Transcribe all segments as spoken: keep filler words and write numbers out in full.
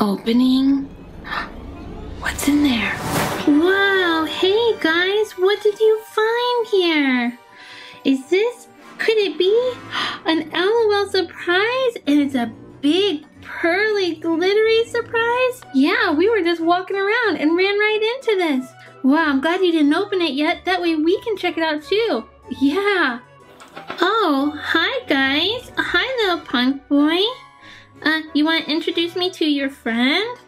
Opening. What's in there? Wow, hey guys, what did you find here? Is this, could it be an LOL surprise? And it's a big, pearly, glittery surprise? Yeah, we were just walking around and ran right into this. Wow, I'm glad you didn't open it yet. That way we can check it out too. Yeah. Oh, hi guys. Hi, Lil Punk Boy. Uh, you want to introduce me to your friend?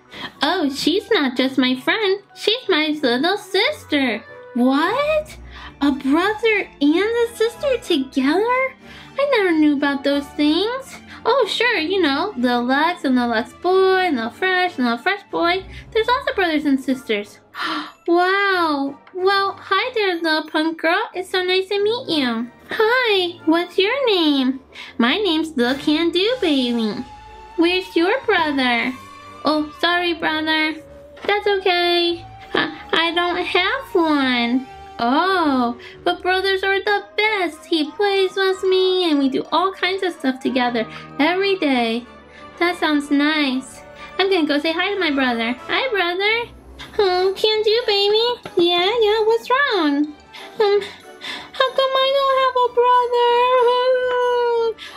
Oh, she's not just my friend. She's my little sister. What? A brother and a sister together? I never knew about those things. Oh, sure, you know, Lil Lux and Lil Lux Boy and Lil Fresh and Lil Fresh Boy. There's lots of brothers and sisters. Wow. Well, hi there, Lil Punk Girl. It's so nice to meet you. Hi, what's your name? My name's Lil Can Do Baby. Where's your brother? Oh, sorry, brother. That's okay. I, I don't have one. Oh, but brothers are the best. He plays with me and we do all kinds of stuff together every day. That sounds nice. I'm gonna go say hi to my brother. Hi, brother. Oh, Can Do Baby. Yeah, yeah, what's wrong? Um, how come I don't have a brother?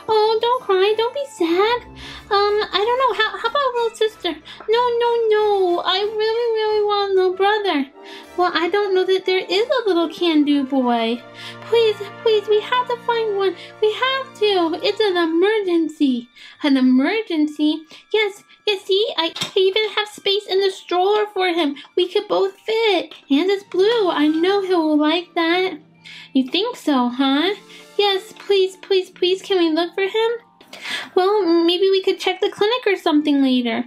Oh, don't cry, don't be sad. Um, I don't know, how, how about little sister? No, no, no, I really, really want a little brother. Well, I don't know that there is a little Can Do Boy. Please, please, we have to find one. We have to. It's an emergency. An emergency? Yes, yes, see, I even have space in the stroller for him. We could both fit. And it's blue. I know he'll like that. You think so, huh? Yes, please, please, please, can we look for him? Well, maybe we could check the clinic or something later.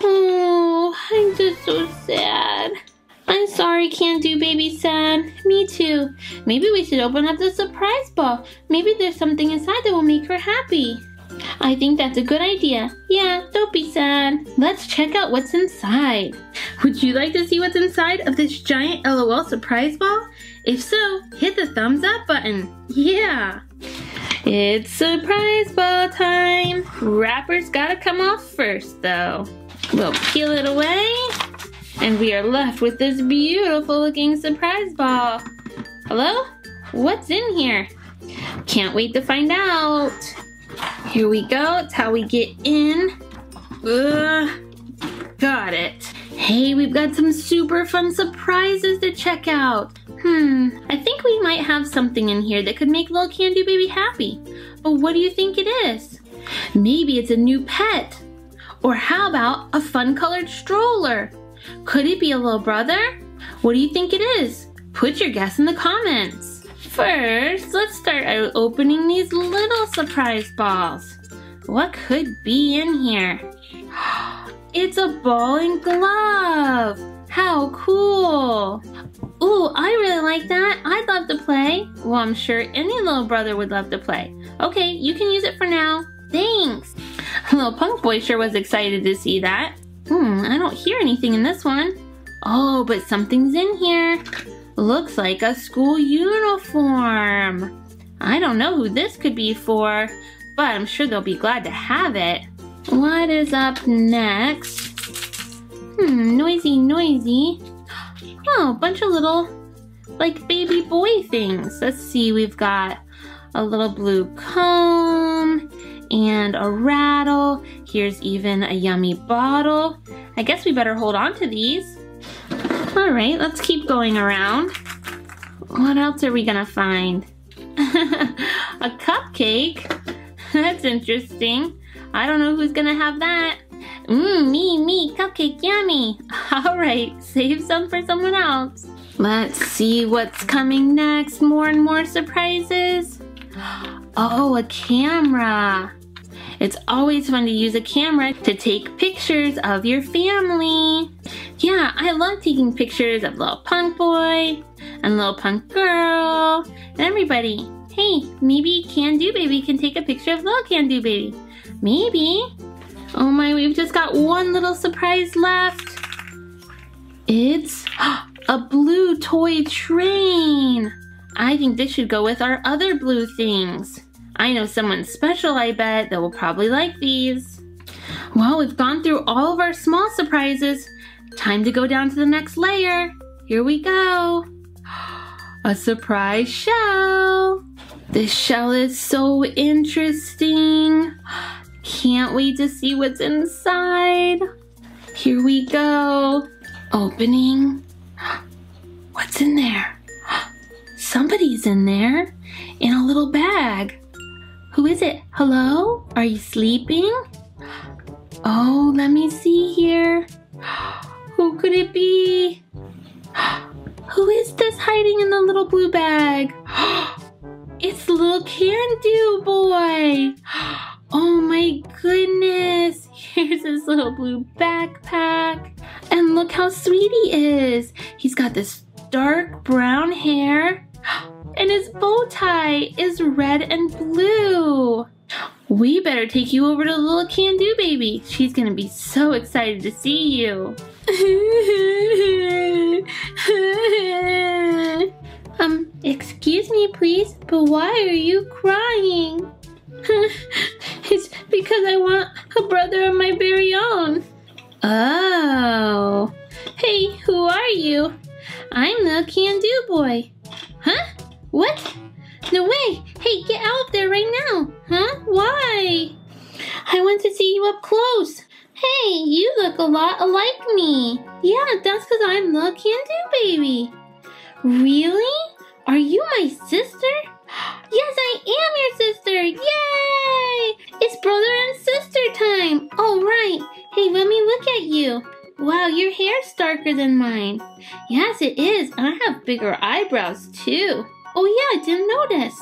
Oh, I'm just so sad. I'm sorry, Can Do Baby sad. Me too. Maybe we should open up the surprise ball. Maybe there's something inside that will make her happy. I think that's a good idea. Yeah, don't be sad. Let's check out what's inside. Would you like to see what's inside of this giant LOL surprise ball? If so, hit the thumbs up button. Yeah. It's surprise ball time. Wrapper's gotta come off first though. We'll peel it away and we are left with this beautiful looking surprise ball. Hello? What's in here? Can't wait to find out. Here we go, it's how we get in. Ugh, got it. Hey, we've got some super fun surprises to check out. Hmm, I think we might have something in here that could make Lil Can Do Baby happy. But what do you think it is? Maybe it's a new pet. Or how about a fun colored stroller? Could it be a little brother? What do you think it is? Put your guess in the comments. First, let's start out opening these little surprise balls. What could be in here? It's a ball and glove. How cool. Ooh, I really like that. I'd love to play. Well, I'm sure any little brother would love to play. Okay, you can use it for now. Thanks. Lil Punk Boy sure was excited to see that. Hmm, I don't hear anything in this one. Oh, but something's in here. Looks like a school uniform. I don't know who this could be for, but I'm sure they'll be glad to have it. What is up next? Hmm, noisy, noisy. Oh, a bunch of little, like, baby boy things. Let's see, we've got a little blue comb and a rattle. Here's even a yummy bottle. I guess we better hold on to these. All right, let's keep going around. What else are we gonna find? A cupcake? That's interesting. I don't know who's gonna have that. Mmm, me, me, cupcake, yummy. All right, save some for someone else. Let's see what's coming next. More and more surprises. Oh, a camera. It's always fun to use a camera to take pictures of your family. Yeah, I love taking pictures of Lil Punk Boy and Lil Punk Girl and everybody. Hey, maybe Can Do Baby can take a picture of Lil Can Do Baby. Maybe. Oh my, we've just got one little surprise left. It's a blue toy train. I think this should go with our other blue things. I know someone special, I bet, that will probably like these. Well, we've gone through all of our small surprises. Time to go down to the next layer. Here we go. A surprise shell. This shell is so interesting. Can't wait to see what's inside. Here we go. Opening. What's in there? Somebody's in there in a little bag. Who is it? Hello? Are you sleeping? Oh, let me see here. Who could it be? Who is this hiding in the little blue bag? It's Lil Can Do Boy. Oh my goodness. Here's his little blue backpack. And look how sweet he is. He's got this dark brown hair. And his bow tie is red and blue. We better take you over to Lil Can Do Baby. She's gonna be so excited to see you. um, excuse me please, but why are you crying? It's because I want a brother of my very own. Oh. Hey, who are you? I'm Lil Can Do Boy. Huh? What? No way! Hey, get out of there right now! Huh? Why? I want to see you up close. Hey, you look a lot alike me. Yeah, that's because I'm Lil Can Do Baby. Really? Are you my sister? Yes, I am your sister! Yay! It's brother and sister time! All right. Hey, let me look at you. Wow, your hair's darker than mine. Yes, it is. And I have bigger eyebrows, too. Oh, yeah, I didn't notice.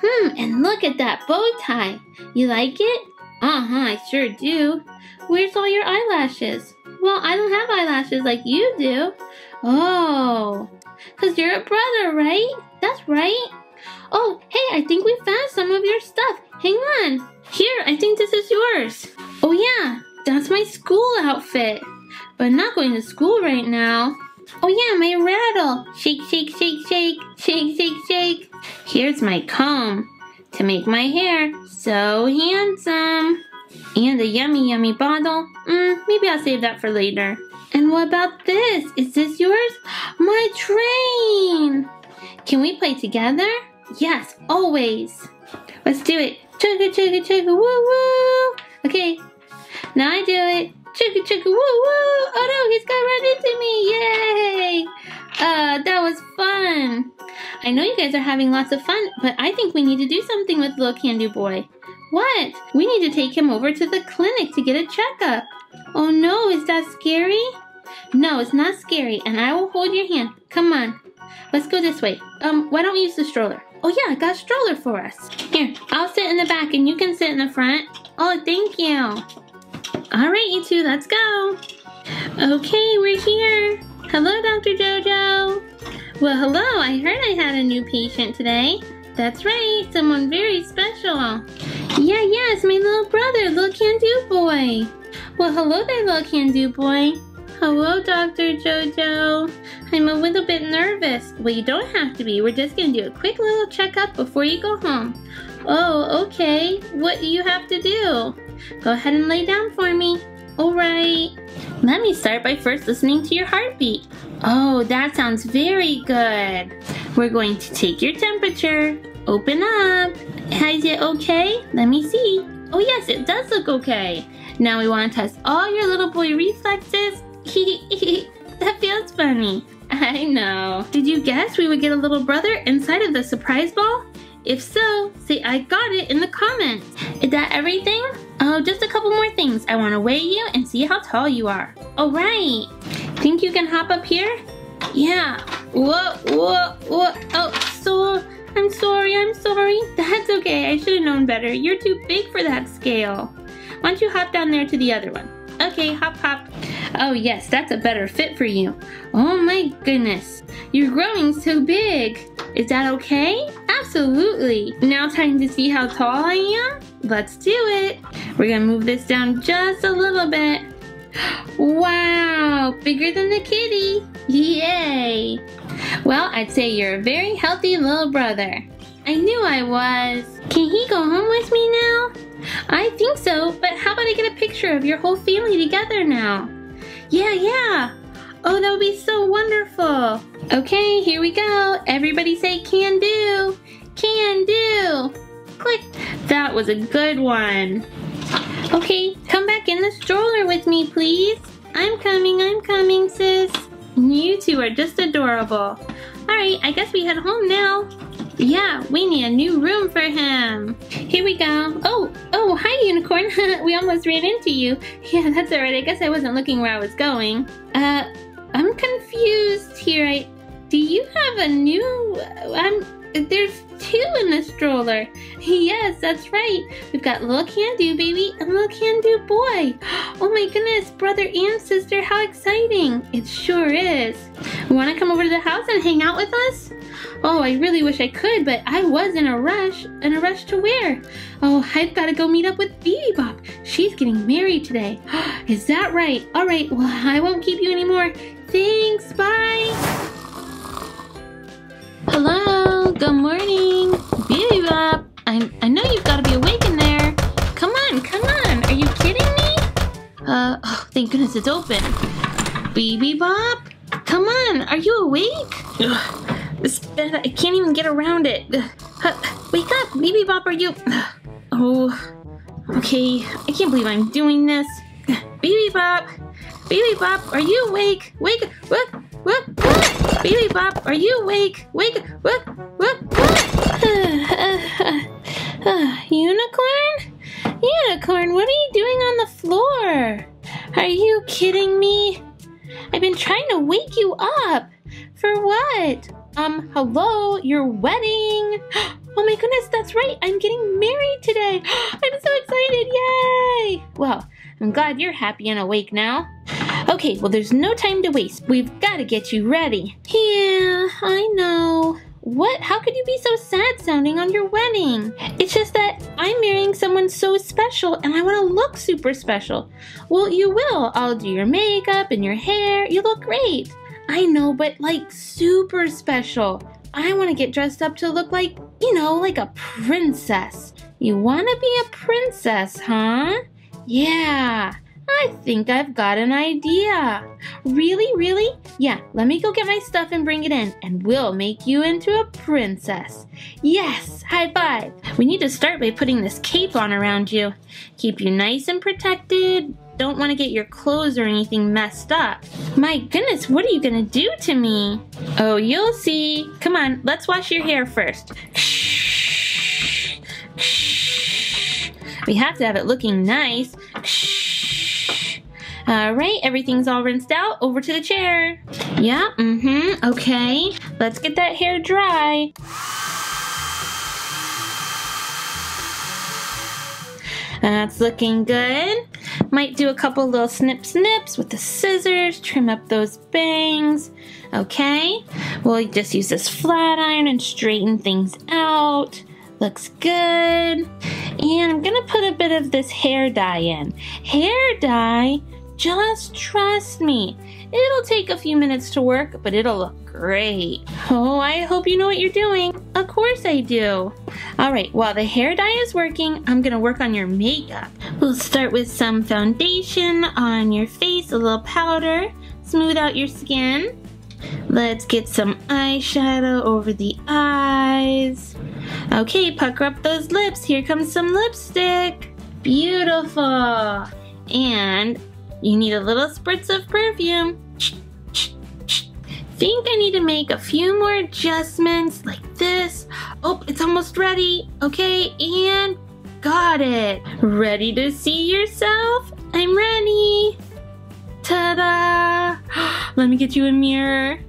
Hmm, and look at that bow tie. You like it? Uh-huh, I sure do. Where's all your eyelashes? Well, I don't have eyelashes like you do. Oh, because you're a brother, right? That's right. Oh, hey, I think we found some of your stuff. Hang on. Here, I think this is yours. Oh, yeah, that's my school outfit. But I'm not going to school right now. Oh yeah, my rattle. Shake, shake, shake, shake. Shake, shake, shake. Here's my comb to make my hair so handsome. And a yummy, yummy bottle. Mm, maybe I'll save that for later. And what about this? Is this yours? My train. Can we play together? Yes, always. Let's do it. Chugga, chugga, chugga, woo, woo. Okay, now I do it. Chugga chugga woo woo! Oh no, he's got right into me! Yay! Uh, that was fun! I know you guys are having lots of fun, but I think we need to do something with Lil Can Do Boy. What? We need to take him over to the clinic to get a checkup. Oh no, is that scary? No, it's not scary, and I will hold your hand. Come on. Let's go this way. Um, why don't we use the stroller? Oh yeah, I got a stroller for us. Here, I'll sit in the back and you can sit in the front. Oh, thank you. All right, you two, let's go. Okay, we're here. Hello, Doctor Jojo. Well, hello, I heard I had a new patient today. That's right, someone very special. Yeah, yeah, it's my little brother, Lil Can Do Boy. Well, hello there, Lil Can Do Boy. Hello, Doctor Jojo. I'm a little bit nervous. Well, you don't have to be. We're just gonna do a quick little checkup before you go home. Oh, okay. What do you have to do? Go ahead and lay down for me. All right. Let me start by first listening to your heartbeat. Oh, that sounds very good. We're going to take your temperature. Open up. Is it okay? Let me see. Oh, yes, it does look okay. Now we want to test all your little boy reflexes. That feels funny. I know. Did you guess we would get a little brother inside of the surprise ball? If so, say I got it in the comments. Is that everything? Oh, just a couple more things. I want to weigh you and see how tall you are. All right. Think you can hop up here? Yeah. Whoa, whoa, whoa. Oh, so I'm sorry. I'm sorry. That's okay. I should have known better. You're too big for that scale. Why don't you hop down there to the other one? Okay, hop, hop. Oh, yes. That's a better fit for you. Oh, my goodness. You're growing so big. Is that okay? Absolutely. Now time to see how tall I am. Let's do it. We're gonna move this down just a little bit. Wow, bigger than the kitty. Yay. Well, I'd say you're a very healthy little brother. I knew I was. Can he go home with me now? I think so, but how about I get a picture of your whole family together now? Yeah, yeah. Oh, that would be so wonderful. Okay, here we go. Everybody say can do. Can do. Click. That was a good one. Okay, come back in the stroller with me, please. I'm coming, I'm coming, sis. You two are just adorable. Alright, I guess we head home now. Yeah, we need a new room for him. Here we go. Oh, oh, hi, Unicorn. We almost ran into you. Yeah, that's alright. I guess I wasn't looking where I was going. Uh, I'm confused here. I, do you have a new... I'm... There's two in the stroller. Yes, that's right. We've got Lil Can Do Baby and Lil Can Do Boy. Oh my goodness, brother and sister, how exciting. It sure is. Want to come over to the house and hang out with us? Oh, I really wish I could, but I was in a rush. In a rush to where? Oh, I've got to go meet up with Bebé Bop. She's getting married today. Is that right? All right, well, I won't keep you anymore. Thanks, bye. Hello, good morning, Bebé Bop. I, I know you've got to be awake in there. Come on, come on, are you kidding me? Uh, oh, thank goodness it's open. Bebé Bop, come on, are you awake? Ugh, this bed, I can't even get around it. Uh, wake up, Bebé Bop, are you... Oh, okay, I can't believe I'm doing this. Bebé Bop, Bebé Bop, are you awake? Wake up, whoop, whoop, whoop. Bebé Bop, are you awake? Wake up! Whoop, whoop, whoop. Uh, uh, uh, Unicorn? Unicorn, what are you doing on the floor? Are you kidding me? I've been trying to wake you up. For what? Um, hello, your wedding. Oh my goodness, that's right. I'm getting married today. I'm so excited. Yay! Well, I'm glad you're happy and awake now. Okay, well, there's no time to waste. We've got to get you ready. Yeah, I know. What? How could you be so sad sounding on your wedding? It's just that I'm marrying someone so special and I want to look super special. Well, you will. I'll do your makeup and your hair. You look great. I know, but like super special. I want to get dressed up to look like, you know, like a princess. You want to be a princess, huh? Yeah. I think I've got an idea. Really, really? Yeah, let me go get my stuff and bring it in, and we'll make you into a princess. Yes, high five. We need to start by putting this cape on around you. Keep you nice and protected. Don't want to get your clothes or anything messed up. My goodness, what are you going to do to me? Oh, you'll see. Come on, let's wash your hair first. We have to have it looking nice. All right, everything's all rinsed out. Over to the chair. Yeah, mm-hmm, okay. Let's get that hair dry. That's looking good. Might do a couple little snip snips with the scissors, trim up those bangs. Okay, we'll just use this flat iron and straighten things out. Looks good. And I'm gonna put a bit of this hair dye in. Hair dye? Just trust me. It'll take a few minutes to work, but it'll look great. Oh, I hope you know what you're doing. Of course I do. All right, while the hair dye is working, I'm gonna work on your makeup. We'll start with some foundation on your face, a little powder, smooth out your skin. Let's get some eyeshadow over the eyes. Okay, pucker up those lips. Here comes some lipstick. Beautiful. And you need a little spritz of perfume. Think I need to make a few more adjustments like this. Oh, it's almost ready. Okay, and got it. Ready to see yourself? I'm ready. Ta-da! Let me get you a mirror.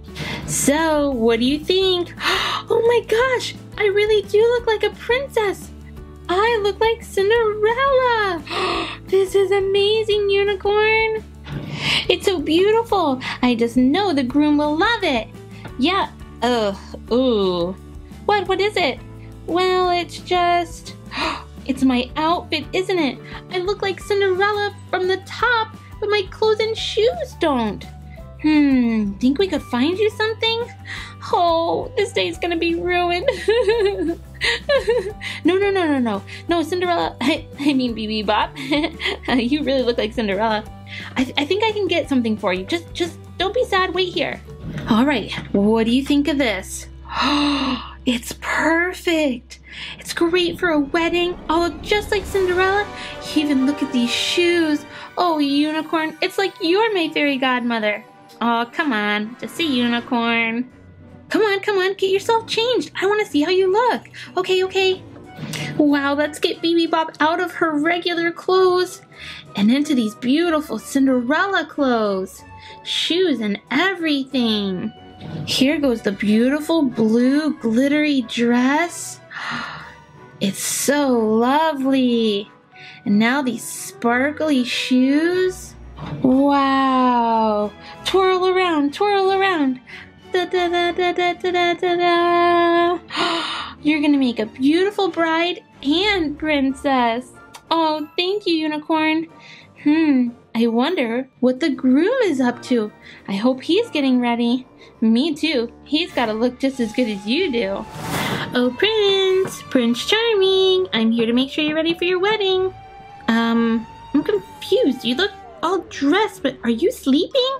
So, what do you think? Oh my gosh, I really do look like a princess. I look like Cinderella. This is amazing, Unicorn. It's so beautiful. I just know the groom will love it. Yeah. Ugh. Ooh. What? What is it? Well, it's just... It's my outfit, isn't it? I look like Cinderella from the top, but my clothes and shoes don't. Hmm. Think we could find you something? Oh, this day's gonna be ruined. No, no, no, no, no. No, Cinderella. I, I mean, Bebé Bop. You really look like Cinderella. I, th I think I can get something for you. Just, just don't be sad. Wait here. All right. What do you think of this? It's perfect. It's great for a wedding. I'll look just like Cinderella. Even look at these shoes. Oh, Unicorn, it's like you're my fairy godmother. Oh, come on. Just a unicorn. Come on, come on. Get yourself changed. I want to see how you look. Okay, okay. Wow, let's get Bebé Bop out of her regular clothes and into these beautiful Cinderella clothes. Shoes and everything. Here goes the beautiful blue glittery dress. It's so lovely. And now these sparkly shoes. Wow. Twirl around, twirl around. Da, da, da, da, da, da, da, da. You're gonna make a beautiful bride and princess. Oh, thank you, Unicorn. Hmm, I wonder what the groom is up to. I hope he's getting ready. Me too. He's gotta look just as good as you do. Oh, Prince, Prince Charming, I'm here to make sure you're ready for your wedding. Um, I'm confused. You look all dressed, but are you sleeping?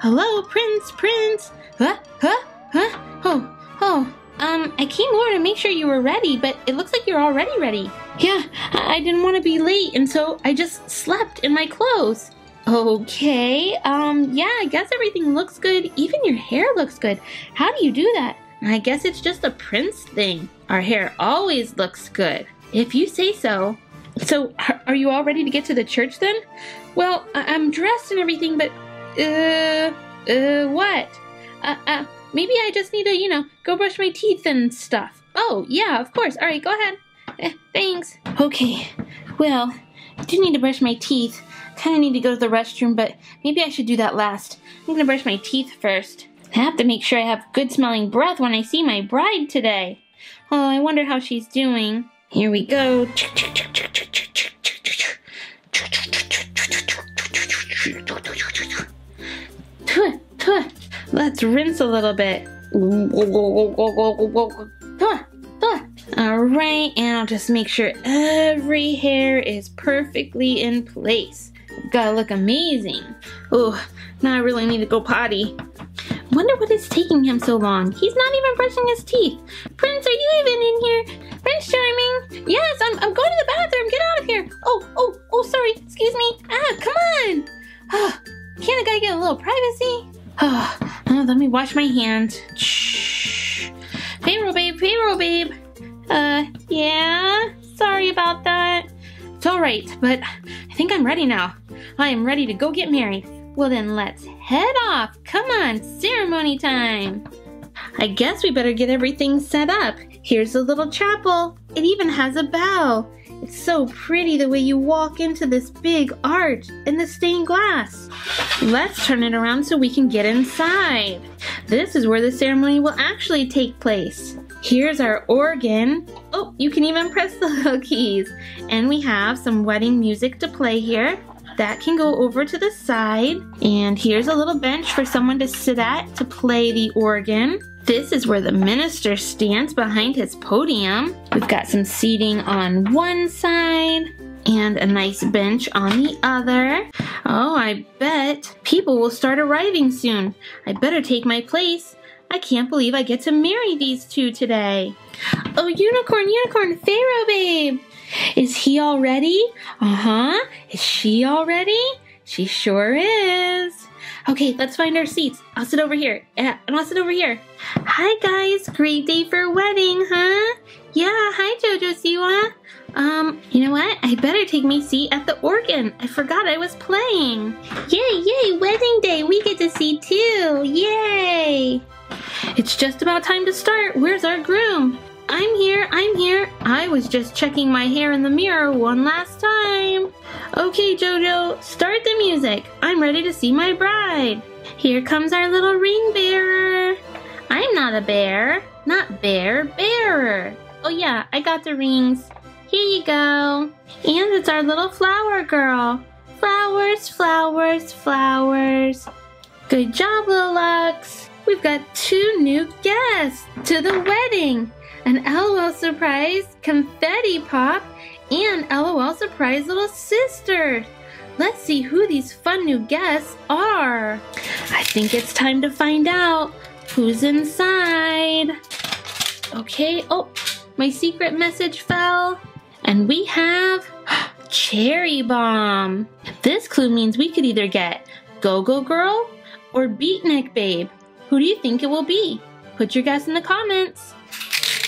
Hello, Prince, Prince. Huh? Huh? Huh? Oh, oh. Um, I came over to make sure you were ready, but it looks like you're already ready. Yeah, I, I didn't want to be late, and so I just slept in my clothes. Okay, um, yeah, I guess everything looks good. Even your hair looks good. How do you do that? I guess it's just a prince thing. Our hair always looks good. If you say so. So, are you all ready to get to the church then? Well, I I'm dressed and everything, but, uh, uh, what? Uh, uh. Maybe I just need to, you know, go brush my teeth and stuff. Oh, yeah, of course. All right, go ahead. Eh, thanks. Okay, well, I do need to brush my teeth. Kind of need to go to the restroom, but maybe I should do that last. I'm going to brush my teeth first. I have to make sure I have good-smelling breath when I see my bride today. Oh, I wonder how she's doing. Here we go. Let's rinse a little bit. All right, and I'll just make sure every hair is perfectly in place. Gotta look amazing. Oh, now I really need to go potty. Wonder what is taking him so long. He's not even brushing his teeth. Prince, are you even in here? Prince Charming? Yes, I'm, I'm going to the bathroom. Get out of here. Oh, oh, oh, sorry. Excuse me. Ah, come on. Oh, can't a guy get a little privacy? Oh, oh, let me wash my hands. Shh. Pharaoh Babe, Pharaoh Babe. Uh, yeah? Sorry about that. It's all right, but I think I'm ready now. I am ready to go get married. Well then, let's head off. Come on, ceremony time. I guess we better get everything set up. Here's a little chapel. It even has a bell. It's so pretty the way you walk into this big arch and the stained glass. Let's turn it around so we can get inside. This is where the ceremony will actually take place. Here's our organ. Oh, you can even press the little keys. And we have some wedding music to play here. That can go over to the side. And here's a little bench for someone to sit at to play the organ. This is where the minister stands behind his podium. We've got some seating on one side and a nice bench on the other. Oh, I bet people will start arriving soon. I better take my place. I can't believe I get to marry these two today. Oh, Unicorn, Unicorn, Pharaoh Babe. Is he all ready? Uh-huh. Is she all ready? She sure is. Okay, let's find our seats. I'll sit over here. And I'll sit over here. Hi, guys. Great day for a wedding, huh? Yeah, hi, JoJo Siwa. Um, you know what? I better take my seat at the organ. I forgot I was playing. Yay, yay, wedding day. We get to see too. Yay. It's just about time to start. Where's our groom? I'm here, I'm here. I was just checking my hair in the mirror one last time. Okay, JoJo, start the music. I'm ready to see my bride. Here comes our little ring bearer. I'm not a bear, not bear, bearer. Oh yeah, I got the rings. Here you go. And it's our little flower girl. Flowers, flowers, flowers. Good job, Lil Lux. We've got two new guests to the wedding. An LOL Surprise confetti pop, and LOL Surprise little sister. Let's see who these fun new guests are. I think it's time to find out who's inside. Okay, oh, my secret message fell. And we have Cherry Bomb. This clue means we could either get Go-Go Girl or Beatnik Babe. Who do you think it will be? Put your guess in the comments.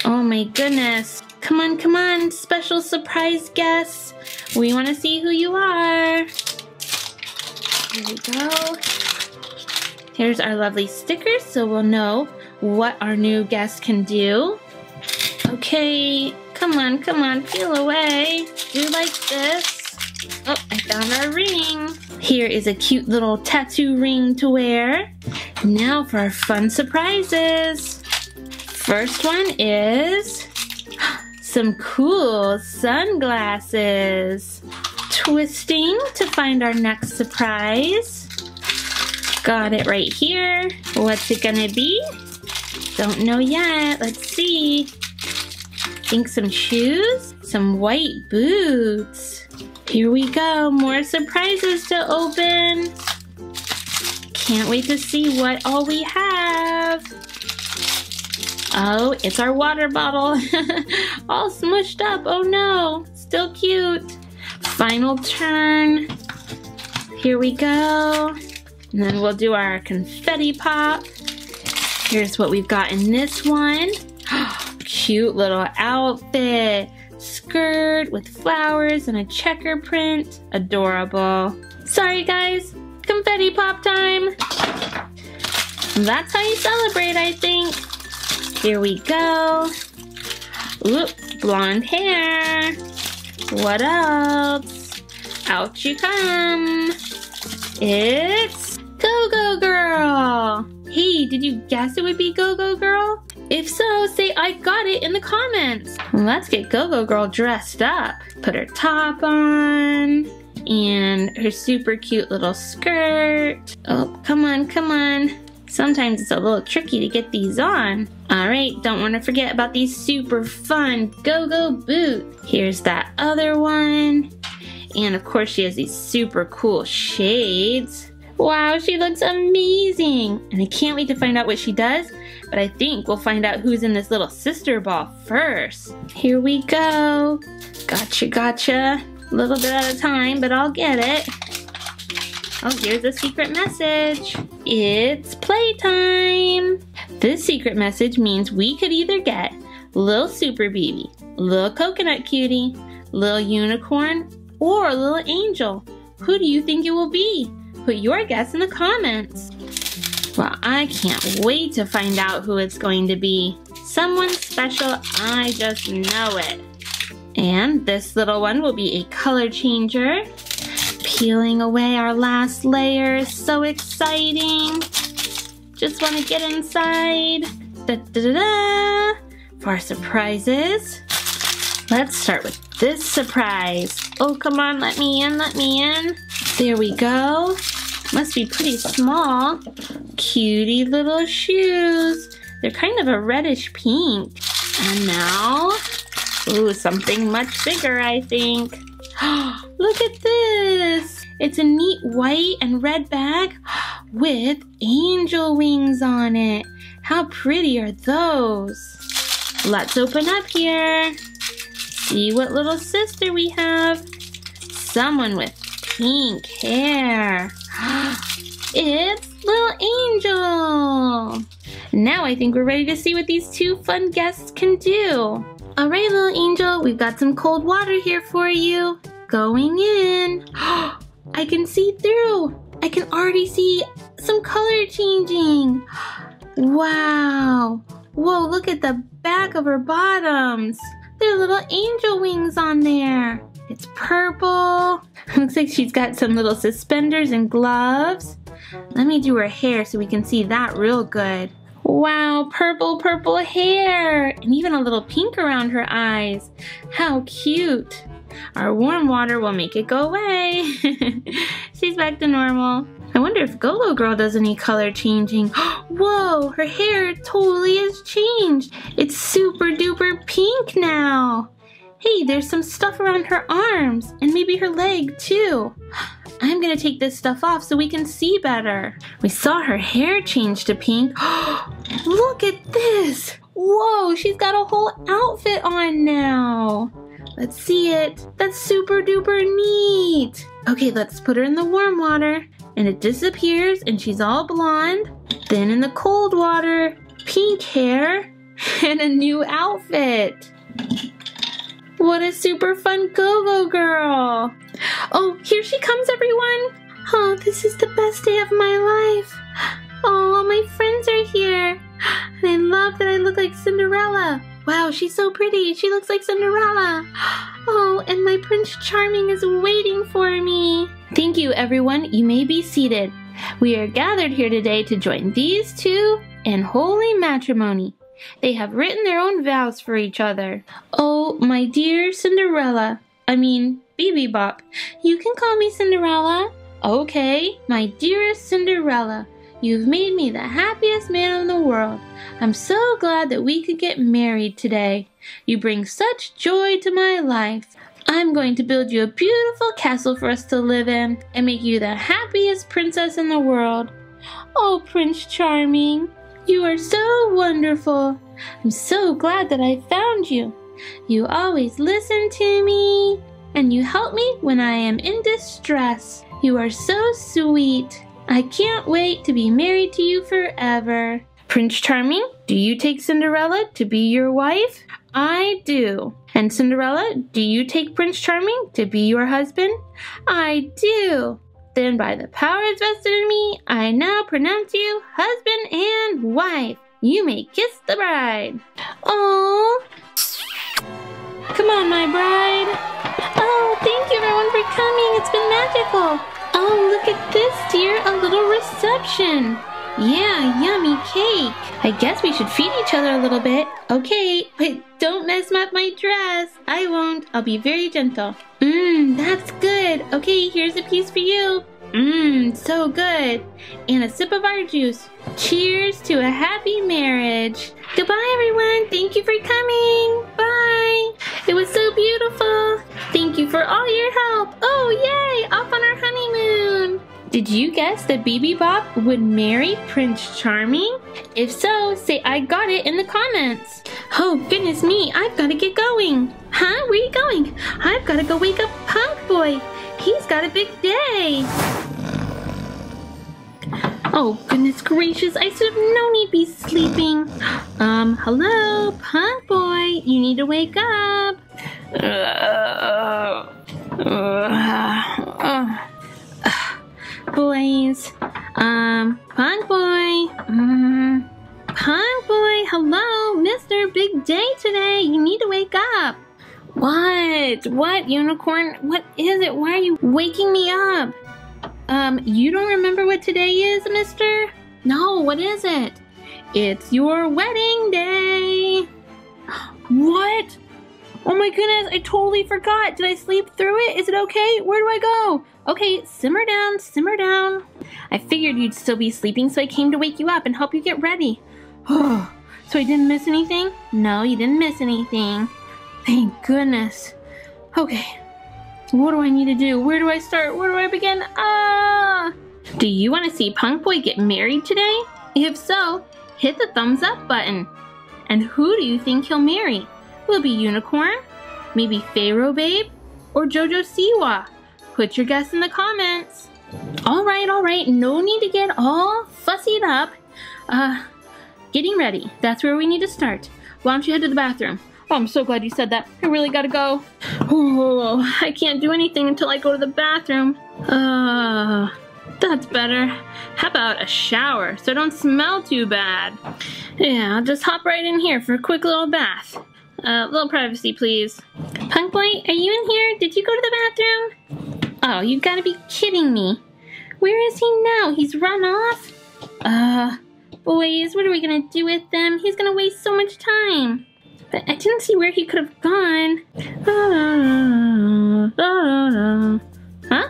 Oh my goodness. Come on, come on, special surprise guess. We want to see who you are. Here we go. Here's our lovely stickers so we'll know what our new guest can do. Okay, come on, come on, peel away. Do like this. Oh, I found our ring. Here is a cute little tattoo ring to wear. Now for our fun surprises. First one is some cool sunglasses. Twisting to find our next surprise. Got it right here. What's it gonna be? Don't know yet. Let's see. I think some shoes, some white boots. Here we go. More surprises to open. Can't wait to see what all we have. Oh, it's our water bottle. All smushed up. Oh no. Still cute. Final turn. Here we go. And then we'll do our confetti pop. Here's what we've got in this one. Cute little outfit. Skirt with flowers and a checker print. Adorable. Sorry guys. Confetti pop time. That's how you celebrate, I think. Here we go. Oop, blonde hair. What else? Out you come. It's Go-Go Girl. Hey, did you guess it would be Go-Go Girl? If so, say I got it in the comments. Let's get Go-Go Girl dressed up. Put her top on and her super cute little skirt. Oh, come on, come on. Sometimes it's a little tricky to get these on. All right, don't want to forget about these super fun go-go boots. Here's that other one. And of course she has these super cool shades. Wow, she looks amazing. And I can't wait to find out what she does, but I think we'll find out who's in this little sister ball first. Here we go. Gotcha, gotcha. A little bit at a time, but I'll get it. Oh, here's a secret message. It's playtime. This secret message means we could either get Lil Super Baby, Lil Coconut Cutie, Lil Unicorn, or Lil Angel. Who do you think it will be? Put your guess in the comments. Well, I can't wait to find out who it's going to be. Someone special, I just know it. And this little one will be a color changer. Peeling away our last layer is so exciting. Just want to get inside. Da, da, da, da. For our surprises, let's start with this surprise. Oh, come on, let me in, let me in. There we go. Must be pretty small. Cutie little shoes. They're kind of a reddish pink. And now, ooh, something much bigger, I think. Look at this! It's a neat white and red bag with angel wings on it. How pretty are those? Let's open up here. See what little sister we have. Someone with pink hair. It's Lil Angel! Now I think we're ready to see what these two fun guests can do. Alright, Lil Angel, we've got some cold water here for you. Going in. I can see through. I can already see some color changing. Wow. Whoa, look at the back of her bottoms. There are little angel wings on there. It's purple. Looks like she's got some little suspenders and gloves. Let me do her hair so we can see that real good. Wow, purple, purple hair, and even a little pink around her eyes. How cute. Our warm water will make it go away. She's back to normal. I wonder if Go-Go Girl does any color changing. Whoa, her hair totally has changed. It's super duper pink now. Hey, there's some stuff around her arms and maybe her leg too. I'm gonna take this stuff off so we can see better. We saw her hair change to pink. Look at this. Whoa, she's got a whole outfit on now. Let's see it. That's super duper neat. Okay, let's put her in the warm water. And it disappears and she's all blonde. Then in the cold water, pink hair and a new outfit. What a super fun Go-Go Girl. Oh, here she comes, everyone. Oh, this is the best day of my life. Oh, all my friends are here. And I love that I look like Cinderella. Wow, she's so pretty. She looks like Cinderella. Oh, and my Prince Charming is waiting for me. Thank you, everyone. You may be seated. We are gathered here today to join these two in holy matrimony. They have written their own vows for each other. Oh, my dear Cinderella. I mean, Bebé Bop. You can call me Cinderella. Okay, my dearest Cinderella. You've made me the happiest man in the world. I'm so glad that we could get married today. You bring such joy to my life. I'm going to build you a beautiful castle for us to live in and make you the happiest princess in the world. Oh, Prince Charming, you are so wonderful. I'm so glad that I found you. You always listen to me and you help me when I am in distress. You are so sweet. I can't wait to be married to you forever. Prince Charming, do you take Cinderella to be your wife? I do. And Cinderella, do you take Prince Charming to be your husband? I do. Then by the powers vested in me, I now pronounce you husband and wife. You may kiss the bride. Aww. Come on, my bride. Oh, thank you everyone for coming. It's been magical. Oh, look at this, dear, a little reception. Yeah, yummy cake. I guess we should feed each other a little bit. Okay, but don't mess up my dress. I won't. I'll be very gentle. Mmm, that's good. Okay, here's a piece for you. Mmm, so good. And a sip of our juice. Cheers to a happy marriage. Goodbye, everyone. Thank you for coming. Bye. It was so beautiful. Thank you for all your help. Oh, yay, off on our honeymoon. Did you guess that Bebé Bop would marry Prince Charming? If so, say I got it in the comments. Oh, goodness me, I've got to get going. Huh, where are you going? I've got to go wake up Punk Boy. He's got a big day. Oh, goodness gracious, I should have known he'd be sleeping. Um, hello, Punk Boy, you need to wake up. Uh, uh, uh, uh, boys, um, Punk Boy, um, Punk Boy, hello, Mister Big Day today, you need to wake up. What? What, Unicorn? What is it? Why are you waking me up? Um, you don't remember what today is, mister? No, what is it? It's your wedding day. What? Oh my goodness, I totally forgot. Did I sleep through it? Is it okay? Where do I go? Okay, simmer down, simmer down. I figured you'd still be sleeping, so I came to wake you up and help you get ready. Oh, so I didn't miss anything? No, you didn't miss anything. Thank goodness. Okay, what do I need to do? Where do I start? Where do I begin? Ah! Do you want to see Punk Boy get married today? If so, hit the thumbs up button. And who do you think he'll marry? Will it be Unicorn? Maybe Pharaoh Babe? Or JoJo Siwa? Put your guess in the comments. All right, all right. No need to get all fussied up. Uh, getting ready. That's where we need to start. Why don't you head to the bathroom? Oh, I'm so glad you said that. I really gotta go. Oh, I can't do anything until I go to the bathroom. Uh, that's better. How about a shower so I don't smell too bad? Yeah, I'll just hop right in here for a quick little bath. Uh, little privacy, please. Punk Boy, are you in here? Did you go to the bathroom? Oh, you gotta be kidding me. Where is he now? He's run off? Uh, boys, what are we gonna do with them? He's gonna waste so much time. But I didn't see where he could have gone. Uh, uh, huh?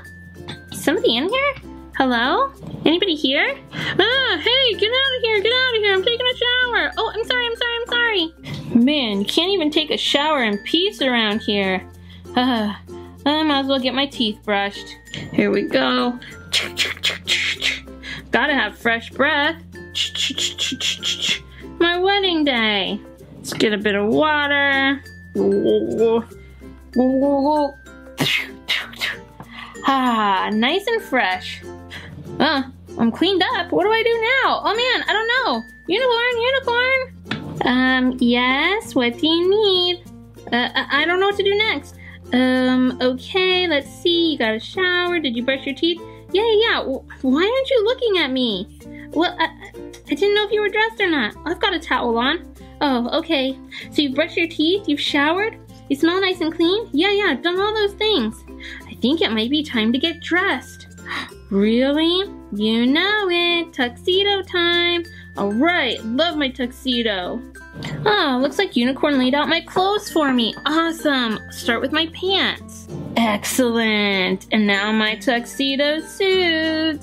Somebody in here? Hello? Anybody here? Ah, hey, get out of here, get out of here, I'm taking a shower. Oh, I'm sorry, I'm sorry, I'm sorry. Man, you can't even take a shower in peace around here. Uh, I might as well get my teeth brushed. Here we go. Gotta have fresh breath. My wedding day. Let's get a bit of water. Ah, nice and fresh. Uh, I'm cleaned up. What do I do now? Oh man, I don't know. Unicorn, unicorn. Um, yes, what do you need? Uh, I don't know what to do next. Um, okay, let's see. You got a shower. Did you brush your teeth? Yeah, yeah. Why aren't you looking at me? Well, I, I didn't know if you were dressed or not. I've got a towel on. Oh, okay. So you've brushed your teeth, you've showered, you smell nice and clean? Yeah, yeah, I've done all those things. I think it might be time to get dressed. Really? You know it. Tuxedo time. All right, love my tuxedo. Oh, looks like Unicorn laid out my clothes for me. Awesome. Start with my pants. Excellent. And now my tuxedo suit.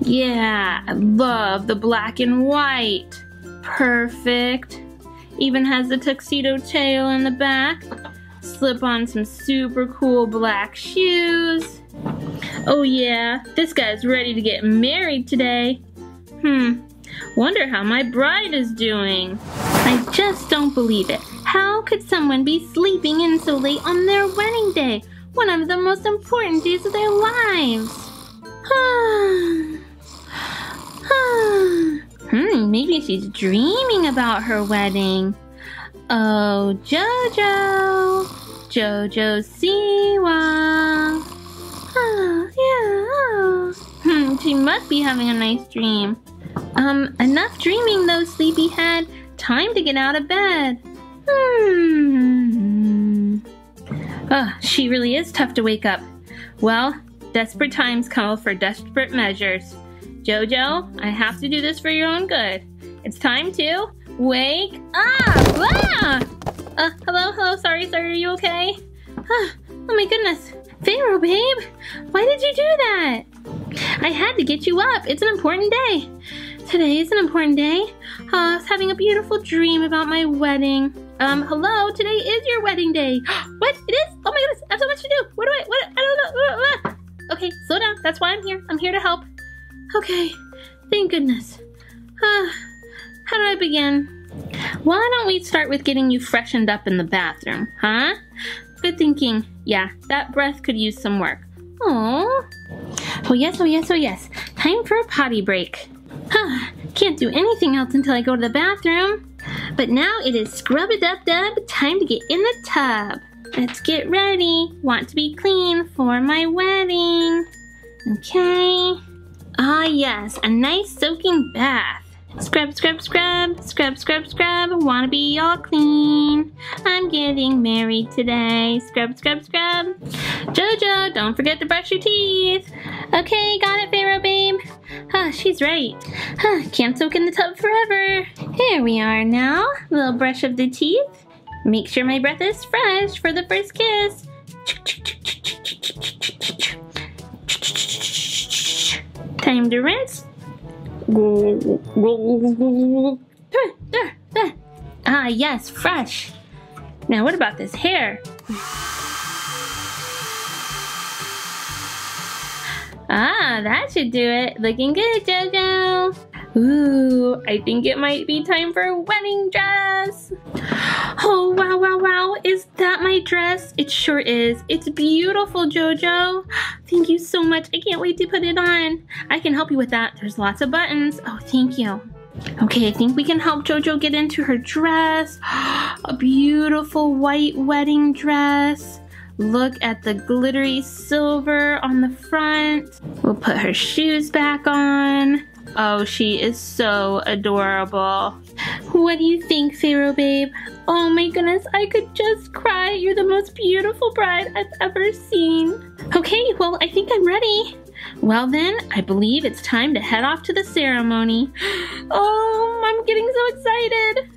Yeah, I love the black and white. Perfect. Even has the tuxedo tail in the back. Slip on some super cool black shoes. Oh yeah, this guy's ready to get married today. Hmm, wonder how my bride is doing. I just don't believe it. How could someone be sleeping in so late on their wedding day? One of the most important days of their lives. Hmm, maybe she's dreaming about her wedding. Oh, JoJo, JoJo Siwa. Oh, yeah, oh. Hmm, she must be having a nice dream. Um, enough dreaming though, sleepyhead. Time to get out of bed. Hmm. Oh, she really is tough to wake up. Well, desperate times call for desperate measures. JoJo, I have to do this for your own good. It's time to wake up! Ah! Uh, hello, hello, sorry, sorry, are you okay? Oh, oh my goodness. Pharaoh, babe, why did you do that? I had to get you up. It's an important day. Today is an important day. Uh, I was having a beautiful dream about my wedding. Um, hello, today is your wedding day. What? It is? Oh my goodness, I have so much to do. What do I, what, I don't know. Okay, slow down, that's why I'm here. I'm here to help. Okay, thank goodness. Uh, how do I begin? Why don't we start with getting you freshened up in the bathroom, huh? Good thinking. Yeah, that breath could use some work. Oh. Oh yes, oh yes, oh yes. Time for a potty break. Huh, can't do anything else until I go to the bathroom. But now it is scrub-a-dub-dub, time to get in the tub. Let's get ready. Want to be clean for my wedding. Okay. Ah yes, a nice soaking bath. Scrub, scrub, scrub, scrub, scrub, scrub, wanna be all clean. I'm getting married today. Scrub, scrub, scrub. JoJo, don't forget to brush your teeth. Okay, got it, Pharaoh babe. Huh, she's right. Huh, can't soak in the tub forever. Here we are now. Little brush of the teeth. Make sure my breath is fresh for the first kiss. Time to rinse. Ah, yes, fresh. Now, what about this hair? Ah, that should do it. Looking good, JoJo. Ooh, I think it might be time for a wedding dress. Oh, wow, wow, wow. Is that my dress? It sure is. It's beautiful, JoJo. Thank you so much. I can't wait to put it on. I can help you with that. There's lots of buttons. Oh, thank you. Okay, I think we can help JoJo get into her dress. A beautiful white wedding dress. Look at the glittery silver on the front. We'll put her shoes back on. Oh, she is so adorable. What do you think, Pharaoh babe? Oh my goodness, I could just cry. You're the most beautiful bride I've ever seen. Okay, well, I think I'm ready. Well then, I believe it's time to head off to the ceremony. Oh, I'm getting so excited.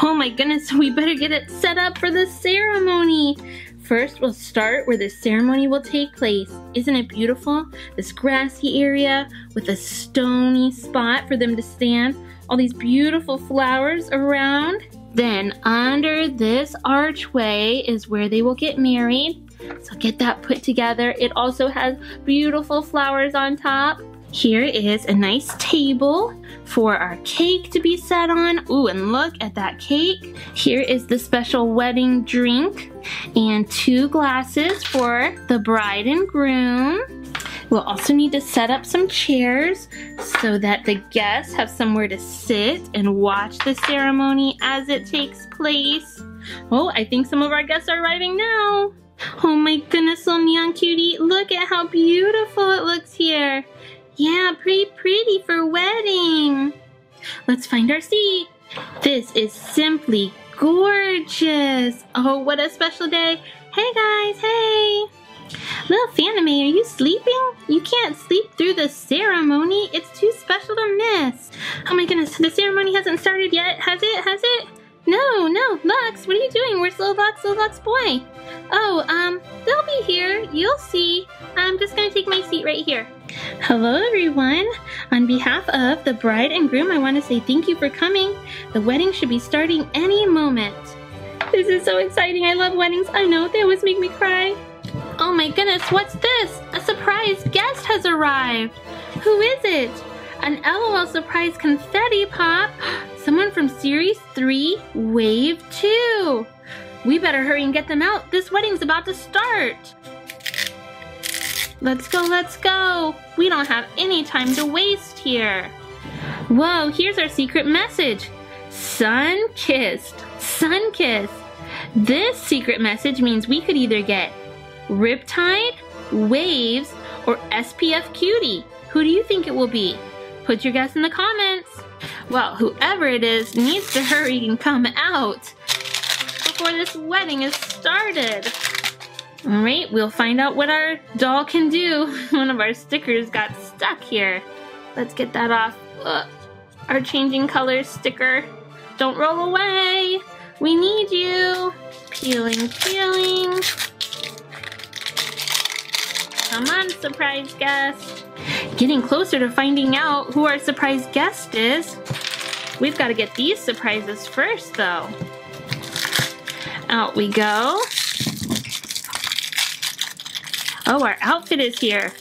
Oh my goodness, we better get it set up for the ceremony. First, we'll start where the ceremony will take place. Isn't it beautiful? This grassy area with a stony spot for them to stand. All these beautiful flowers around. Then under this archway is where they will get married. So get that put together. It also has beautiful flowers on top. Here is a nice table for our cake to be set on. Ooh, and look at that cake. Here is the special wedding drink and two glasses for the bride and groom. We'll also need to set up some chairs so that the guests have somewhere to sit and watch the ceremony as it takes place. Oh, I think some of our guests are arriving now. Oh my goodness, little neon cutie. Look at how beautiful it looks here. Yeah, pretty pretty for wedding. Let's find our seat. This is simply gorgeous. Oh, what a special day. Hey guys, hey. Little Fanime, are you sleeping? You can't sleep through the ceremony. It's too special to miss. Oh my goodness, the ceremony hasn't started yet. Has it? Has it? No, no, Lux, what are you doing? Where's Lil Lux, Lil Lux Boy? Oh, um, they'll be here. You'll see. I'm just gonna take my seat right here. Hello, everyone. On behalf of the bride and groom, I want to say thank you for coming. The wedding should be starting any moment. This is so exciting. I love weddings. I know, they always make me cry. Oh my goodness, what's this? A surprise guest has arrived. Who is it? An LOL Surprise confetti pop. Someone from Series three, Wave two. We better hurry and get them out. This wedding's about to start. Let's go, let's go. We don't have any time to waste here. Whoa, here's our secret message. Sun kissed, sun kissed. This secret message means we could either get Riptide, Waves, or S P F Cutie. Who do you think it will be? Put your guess in the comments. Well, whoever it is needs to hurry and come out before this wedding is started. All right, we'll find out what our doll can do. One of our stickers got stuck here. Let's get that off. Ugh. Our changing colors sticker. Don't roll away. We need you. Peeling, peeling. Come on, surprise guest. Getting closer to finding out who our surprise guest is. We've got to get these surprises first, though. Out we go. Oh, our outfit is here.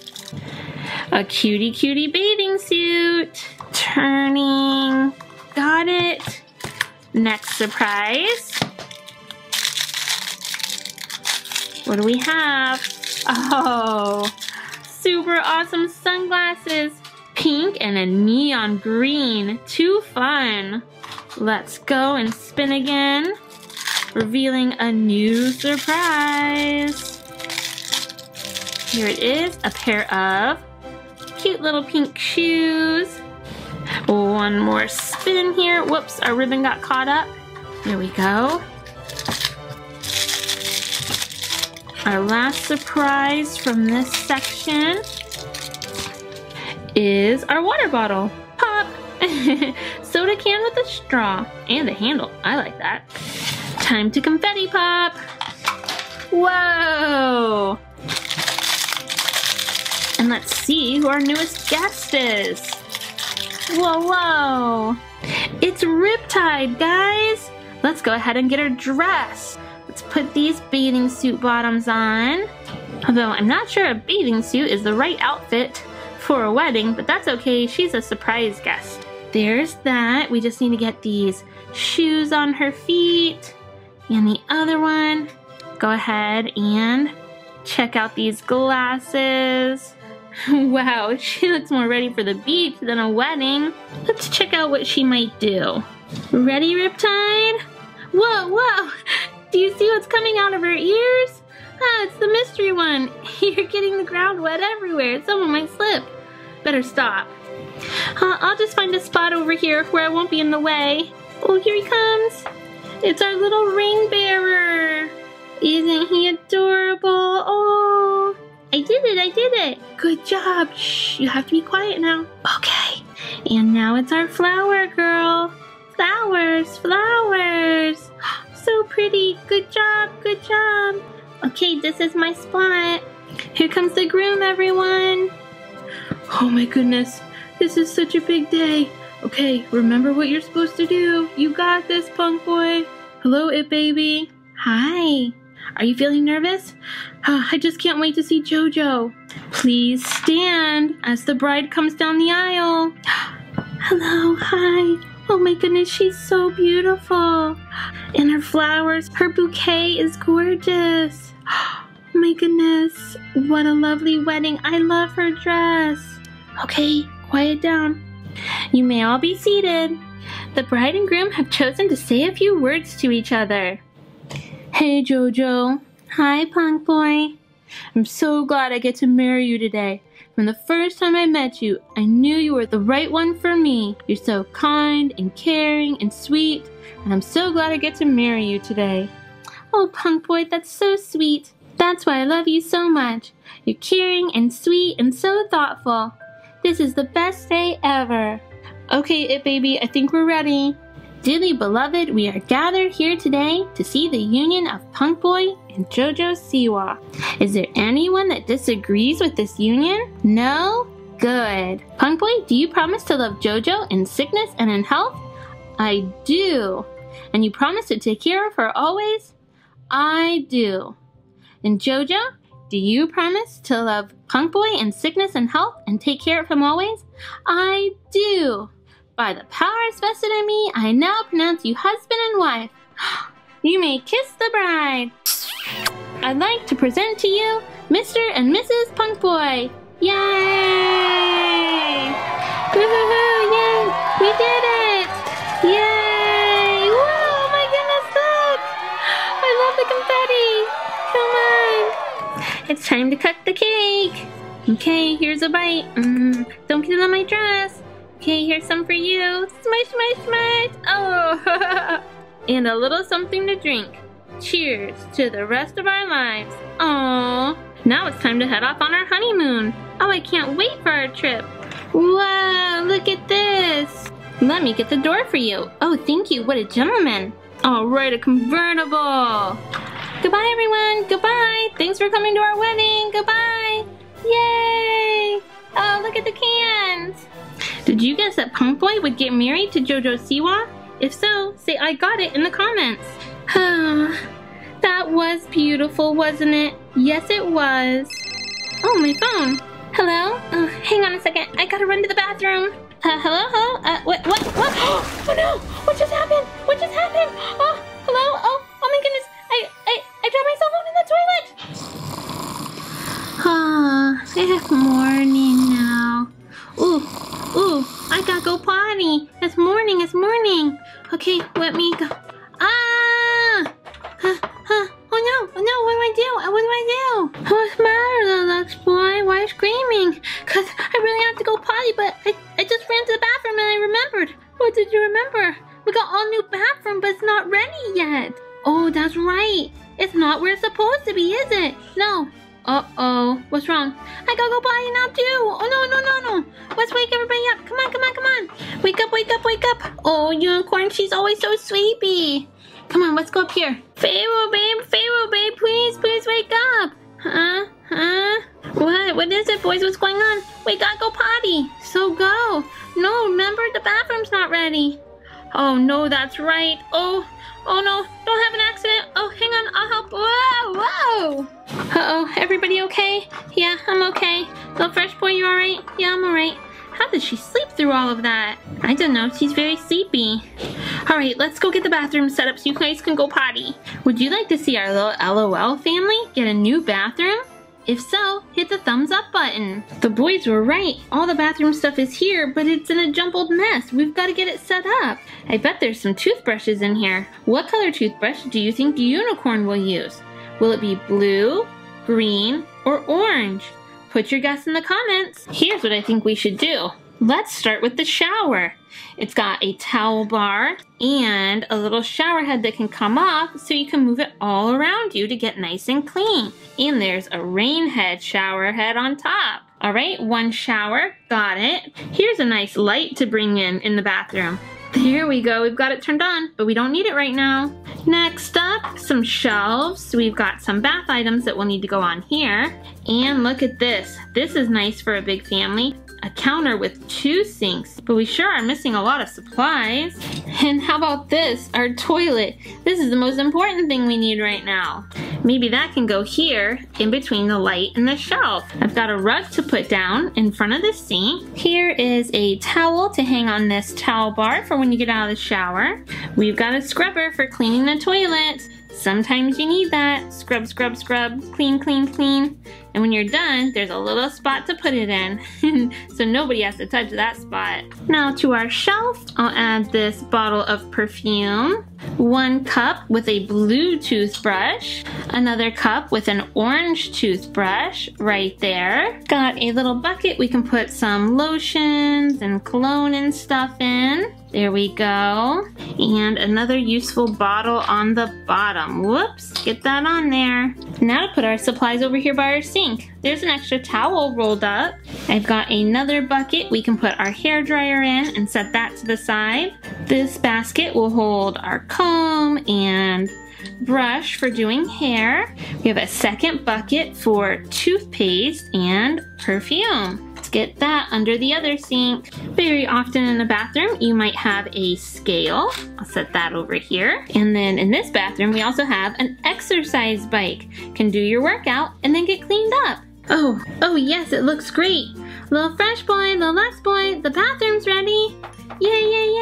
A cutie cutie bathing suit. Turning. Got it. Next surprise. What do we have? Oh, super awesome sunglasses, pink and a neon green. Too fun. Let's go and spin again, revealing a new surprise. Here it is, a pair of cute little pink shoes. One more spin here. Whoops, our ribbon got caught up. There we go. Our last surprise from this section is our water bottle. Pop! Soda can with a straw and a handle. I like that. Time to confetti pop. Whoa! And let's see who our newest guest is. Whoa, whoa! It's Riptide, guys! Let's go ahead and get her dressed. Let's put these bathing suit bottoms on. Although I'm not sure a bathing suit is the right outfit for a wedding, but that's okay. She's a surprise guest. There's that. We just need to get these shoes on her feet and the other one. Go ahead and check out these glasses. Wow, she looks more ready for the beach than a wedding. Let's check out what she might do. Ready, Riptide? Whoa, whoa! Do you see what's coming out of her ears? Ah, it's the mystery one. You're getting the ground wet everywhere. Someone might slip. Better stop. Uh, I'll just find a spot over here where I won't be in the way. Oh, here he comes. It's our little ring bearer. Isn't he adorable? Oh, I did it, I did it. Good job. Shh, you have to be quiet now. Okay. And now it's our flower girl. Flowers, flowers. So pretty. Good job, good job. Okay, this is my spot. Here comes the groom, everyone. Oh my goodness, this is such a big day. Okay, remember what you're supposed to do. You got this, Punk Boy. Hello, it baby. Hi. Are you feeling nervous? Oh, I just can't wait to see JoJo. Please stand as the bride comes down the aisle. Hello, hi. Oh my goodness, she's so beautiful. And her flowers, her bouquet is gorgeous. Oh my goodness, what a lovely wedding. I love her dress. Okay, quiet down. You may all be seated. The bride and groom have chosen to say a few words to each other. Hey JoJo. Hi Punk Boy. I'm so glad I get to marry you today. From the first time I met you, I knew you were the right one for me. You're so kind and caring and sweet, and I'm so glad I get to marry you today. Oh Punk Boy, that's so sweet. That's why I love you so much. You're caring and sweet and so thoughtful. This is the best day ever. Okay, It Baby, I think we're ready. Dearly beloved, we are gathered here today to see the union of Punk Boy and JoJo Siwa. Is there anyone that disagrees with this union? No? Good. Punk Boy, do you promise to love JoJo in sickness and in health? I do. And you promise to take care of her always? I do. And JoJo, do you promise to love Punk Boy in sickness and health and take care of him always? I do. By the powers vested in me, I now pronounce you husband and wife. You may kiss the bride. I'd like to present to you Mister and Missus Punk Boy. Yay! Woo-hoo-hoo! Yay! We did it! Yay! Whoa! My goodness, look! I love the confetti! Come on! It's time to cut the cake! Okay, here's a bite. Mm, don't get it on my dress. Okay, here's some for you. Smush, smush, smush. Oh, and a little something to drink. Cheers to the rest of our lives. Oh, now it's time to head off on our honeymoon. Oh, I can't wait for our trip. Whoa, look at this. Let me get the door for you. Oh, thank you. What a gentleman. All right, a convertible. Goodbye, everyone. Goodbye. Thanks for coming to our wedding. Goodbye. Yay. Oh, look at the cans. Did you guess that Punk Boy would get married to JoJo Siwa? If so, say I got it in the comments. That was beautiful, wasn't it? Yes, it was. Oh, my phone. Hello? Oh, hang on a second. I gotta run to the bathroom. Uh, hello? Hello? Uh, what? What? What? Oh, no! What just happened? What just happened? Oh, hello? Oh, oh my goodness. I, I, I dropped my cell phone in the toilet. Ah, oh, it's morning now. Ooh. Ooh, I gotta go potty. It's morning, it's morning. Okay, let me go. Ah! Huh, huh. Oh no, oh no, what do I do? What do I do? What's the matter, Lil Lux Boy? Why are you screaming? Because I really have to go potty, but I, I just ran to the bathroom and I remembered. What did you remember? We got all new bathroom, but it's not ready yet. Oh, that's right. It's not where it's supposed to be, is it? No. Uh-oh. What's wrong? I gotta go potty now, too. Oh, no, no, no, no. Let's wake everybody up. Come on, come on, come on. Wake up, wake up, wake up. Oh, Unicorn, she's always so sleepy. Come on, let's go up here. Pharaoh Babe, Pharaoh Babe, please, please wake up. Huh? Huh? What? What is it, boys? What's going on? We gotta go potty. So go. No, remember, the bathroom's not ready. Oh, no, that's right. Oh, oh, no. Don't have an accident. Oh, hang on. I'll help. Whoa, whoa. Uh-oh. Everybody okay? Yeah, I'm okay. Little Fresh Boy, you all right? Yeah, I'm all right. How did she sleep through all of that? I don't know. She's very sleepy. All right, let's go get the bathroom set up so you guys can go potty. Would you like to see our little LOL family get a new bathroom? If so, hit the thumbs up button. The boys were right. All the bathroom stuff is here, but it's in a jumbled mess. We've got to get it set up. I bet there's some toothbrushes in here. What color toothbrush do you think the Unicorn will use? Will it be blue, green, or orange? Put your guess in the comments. Here's what I think we should do. Let's start with the shower. It's got a towel bar and a little shower head that can come off so you can move it all around you to get nice and clean. And there's a rain head shower head on top. All right, one shower, got it. Here's a nice light to bring in in the bathroom. There we go, we've got it turned on, but we don't need it right now. Next up, some shelves. We've got some bath items that will need to go on here. And look at this. This is nice for a big family. a counter with two sinks, but we sure are missing a lot of supplies. And how about this, our toilet? This is the most important thing we need right now. Maybe that can go here, in between the light and the shelf. I've got a rug to put down in front of the sink. Here is a towel to hang on this towel bar for when you get out of the shower. We've got a scrubber for cleaning the toilet. Sometimes you need that. Scrub, scrub, scrub, clean, clean, clean. And when you're done, there's a little spot to put it in. So nobody has to touch that spot. Now to our shelf, I'll add this bottle of perfume, one cup with a blue toothbrush, another cup with an orange toothbrush right there. Got a little bucket we can put some lotions and cologne and stuff in. There we go. And another useful bottle on the bottom. Whoops, get that on there. Now to put our supplies over here by our sink. There's an extra towel rolled up. I've got another bucket we can put our hair dryer in and set that to the side. This basket will hold our comb and brush for doing hair. We have a second bucket for toothpaste and perfume. Get that under the other sink. Very often in the bathroom, you might have a scale. I'll set that over here. And then in this bathroom, we also have an exercise bike. Can do your workout and then get cleaned up. Oh, oh yes, it looks great. Lil Fresh Boy, Lil Lux Boy, the bathroom's ready. Yay, yay,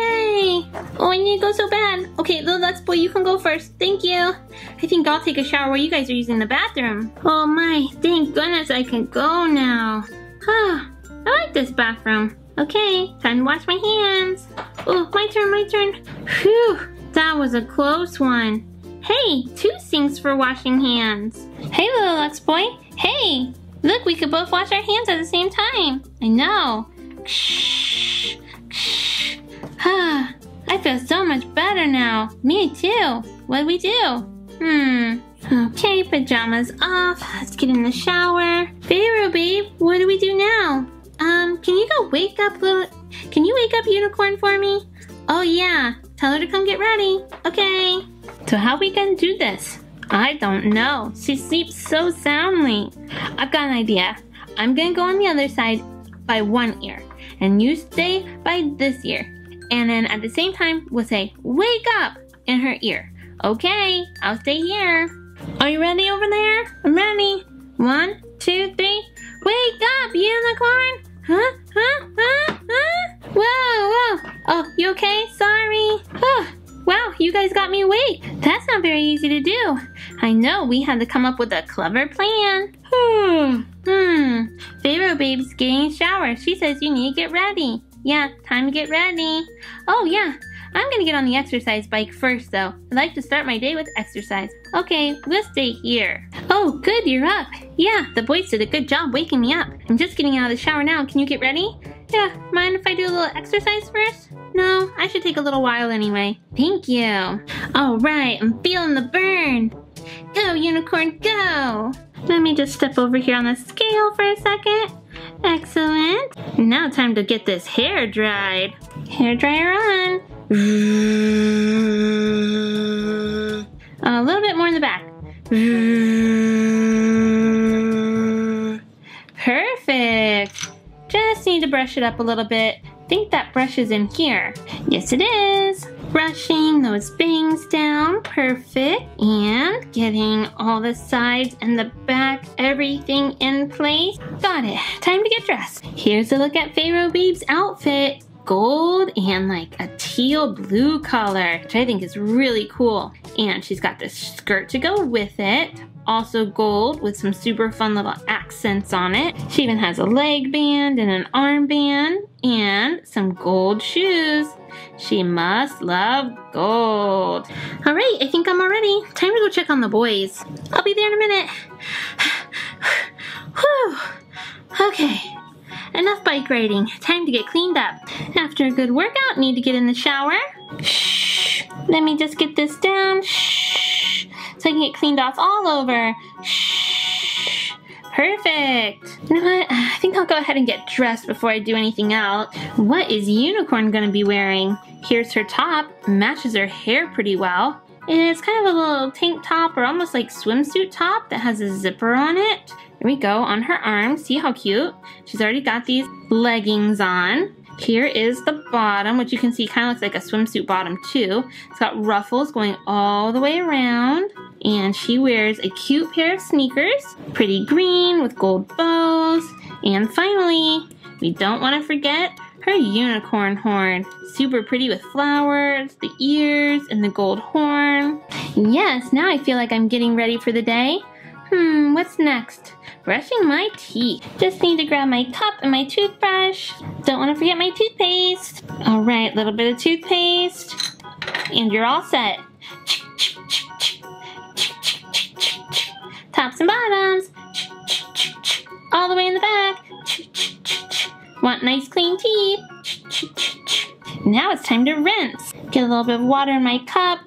yay. Oh, I need to go so bad. Okay, Lil Lux Boy, you can go first. Thank you. I think I'll take a shower while you guys are using the bathroom. Oh my, thank goodness I can go now. Huh. I like this bathroom. Okay, time to wash my hands. Oh, my turn, my turn. Phew, that was a close one. Hey, two sinks for washing hands. Hey, Lil Lux Boy. Hey, look, we could both wash our hands at the same time. I know. Shh, shh. Ah, I feel so much better now. Me too. What'd we do? Hmm. Okay, pajamas off. Let's get in the shower. Pharaoh Babe, what do we do now? Um, can you go wake up little, can you wake up Unicorn for me? Oh yeah, tell her to come get ready. Okay. So how we gonna do this? I don't know. She sleeps so soundly. I've got an idea. I'm gonna go on the other side by one ear, and you stay by this ear. And then at the same time, we'll say, wake up in her ear. Okay, I'll stay here. Are you ready over there? I'm ready. One, two, three. Wake up, Unicorn! Huh? Huh? Huh? Huh? Whoa, whoa! Oh, you okay? Sorry. Oh, wow, you guys got me awake. That's not very easy to do. I know, we had to come up with a clever plan. Hmm. Hmm. Pharaoh Babe's getting a shower. She says you need to get ready. Yeah, time to get ready. Oh, yeah. I'm gonna get on the exercise bike first, though. I'd like to start my day with exercise. Okay, we'll stay here. Oh, good, you're up. Yeah, the boys did a good job waking me up. I'm just getting out of the shower now. Can you get ready? Yeah, mind if I do a little exercise first? No, I should take a little while anyway. Thank you. All right, I'm feeling the burn. Go, Unicorn, go. Let me just step over here on the scale for a second. Excellent. Now time to get this hair dried. Hair dryer on. A little bit more in the back. Perfect. Just need to brush it up a little bit. I think that brush is in here. Yes, it is. Brushing those bangs down. Perfect. And getting all the sides and the back, everything in place. Got it. Time to get dressed. Here's a look at Pharaoh Babe's outfit. Gold and like a teal blue color, which I think is really cool. And she's got this skirt to go with it, also gold with some super fun little accents on it. She even has a leg band and an armband and some gold shoes. She must love gold. All right, I think I'm all ready. Time to go check on the boys. I'll be there in a minute. Whew. Okay. Enough bike riding, time to get cleaned up. After a good workout, need to get in the shower. Shh, let me just get this down. Shh, so I can get cleaned off all over. Shh, perfect. You know what, I think I'll go ahead and get dressed before I do anything else. What is Unicorn gonna be wearing? Here's her top, matches her hair pretty well. It's kind of a little tank top or almost like swimsuit top that has a zipper on it. There we go, on her arm. See how cute? She's already got these leggings on. Here is the bottom, which you can see kind of looks like a swimsuit bottom too. It's got ruffles going all the way around. And she wears a cute pair of sneakers. Pretty green with gold bows. And finally, we don't want to forget her unicorn horn. Super pretty with flowers, the ears, and the gold horn. Yes, now I feel like I'm getting ready for the day. Hmm, what's next? Brushing my teeth. Just need to grab my cup and my toothbrush. Don't want to forget my toothpaste. All right, little bit of toothpaste. And you're all set. Tops and bottoms. All the way in the back. Want nice clean teeth. Now it's time to rinse. Get a little bit of water in my cup.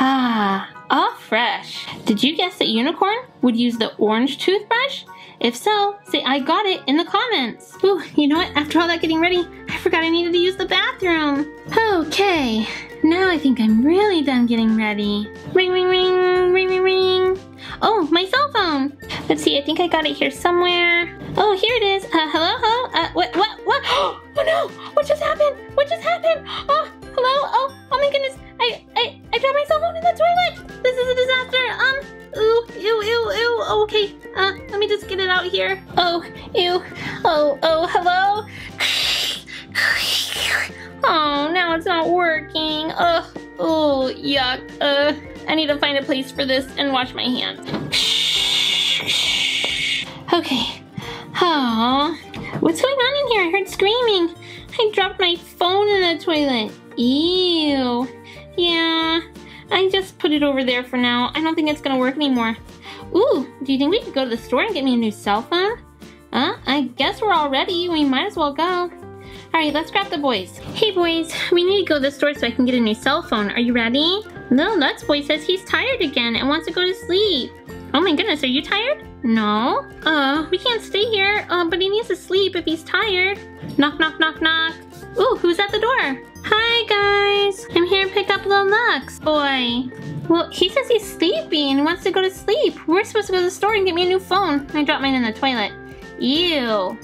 Ah, all fresh. Did you guess that Unicorn would use the orange toothbrush? If so, say I got it in the comments. Ooh, you know what? After all that getting ready, I forgot I needed to use the bathroom. Okay, now I think I'm really done getting ready. Ring, ring, ring, ring, ring, ring. Oh, my cell phone. Let's see, I think I got it here somewhere. Oh, here it is. Uh, hello, hello? Uh, what, what, what? Oh, no! What just happened? What just happened? Oh, hello? Oh, oh my goodness. I, I, I dropped my cell phone in the toilet. This is a disaster. Um, ooh, ew, ew, ew. Oh, okay, uh, let me just get it out here. Oh, ew. Oh, oh, hello? Oh, now it's not working. Ugh, oh, yuck. Uh, I need to find a place for this and wash my hands. Okay. Oh, what's going on in here? I heard screaming. I dropped my phone in the toilet. Ew. Yeah, I just put it over there for now. I don't think it's gonna work anymore. Ooh, do you think we could go to the store and get me a new cell phone? Huh? I guess we're all ready. We might as well go. Alright, let's grab the boys. Hey boys, we need to go to the store so I can get a new cell phone. Are you ready? Lil Lux boy says he's tired again and wants to go to sleep. Oh my goodness, are you tired? No. Uh, we can't stay here, uh, but he needs to sleep if he's tired. Knock, knock, knock, knock. Ooh, who's at the door? Hi guys, I'm here to pick up Lil Lux boy. Well, he says he's sleepy and wants to go to sleep. We're supposed to go to the store and get me a new phone. I dropped mine in the toilet. Ew. Lil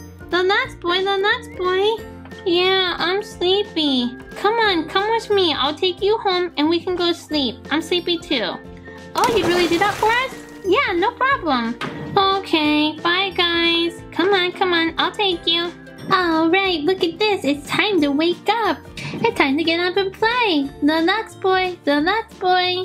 Lux boy, Lil Lux boy. Yeah, I'm sleepy. Come on, come with me. I'll take you home and we can go sleep. I'm sleepy too. Oh, you really did that for us? Yeah, no problem. Okay, bye guys. Come on, come on, I'll take you. All right, look at this. It's time to wake up. It's time to get up and play. Lil Lux boy, Lil Lux boy.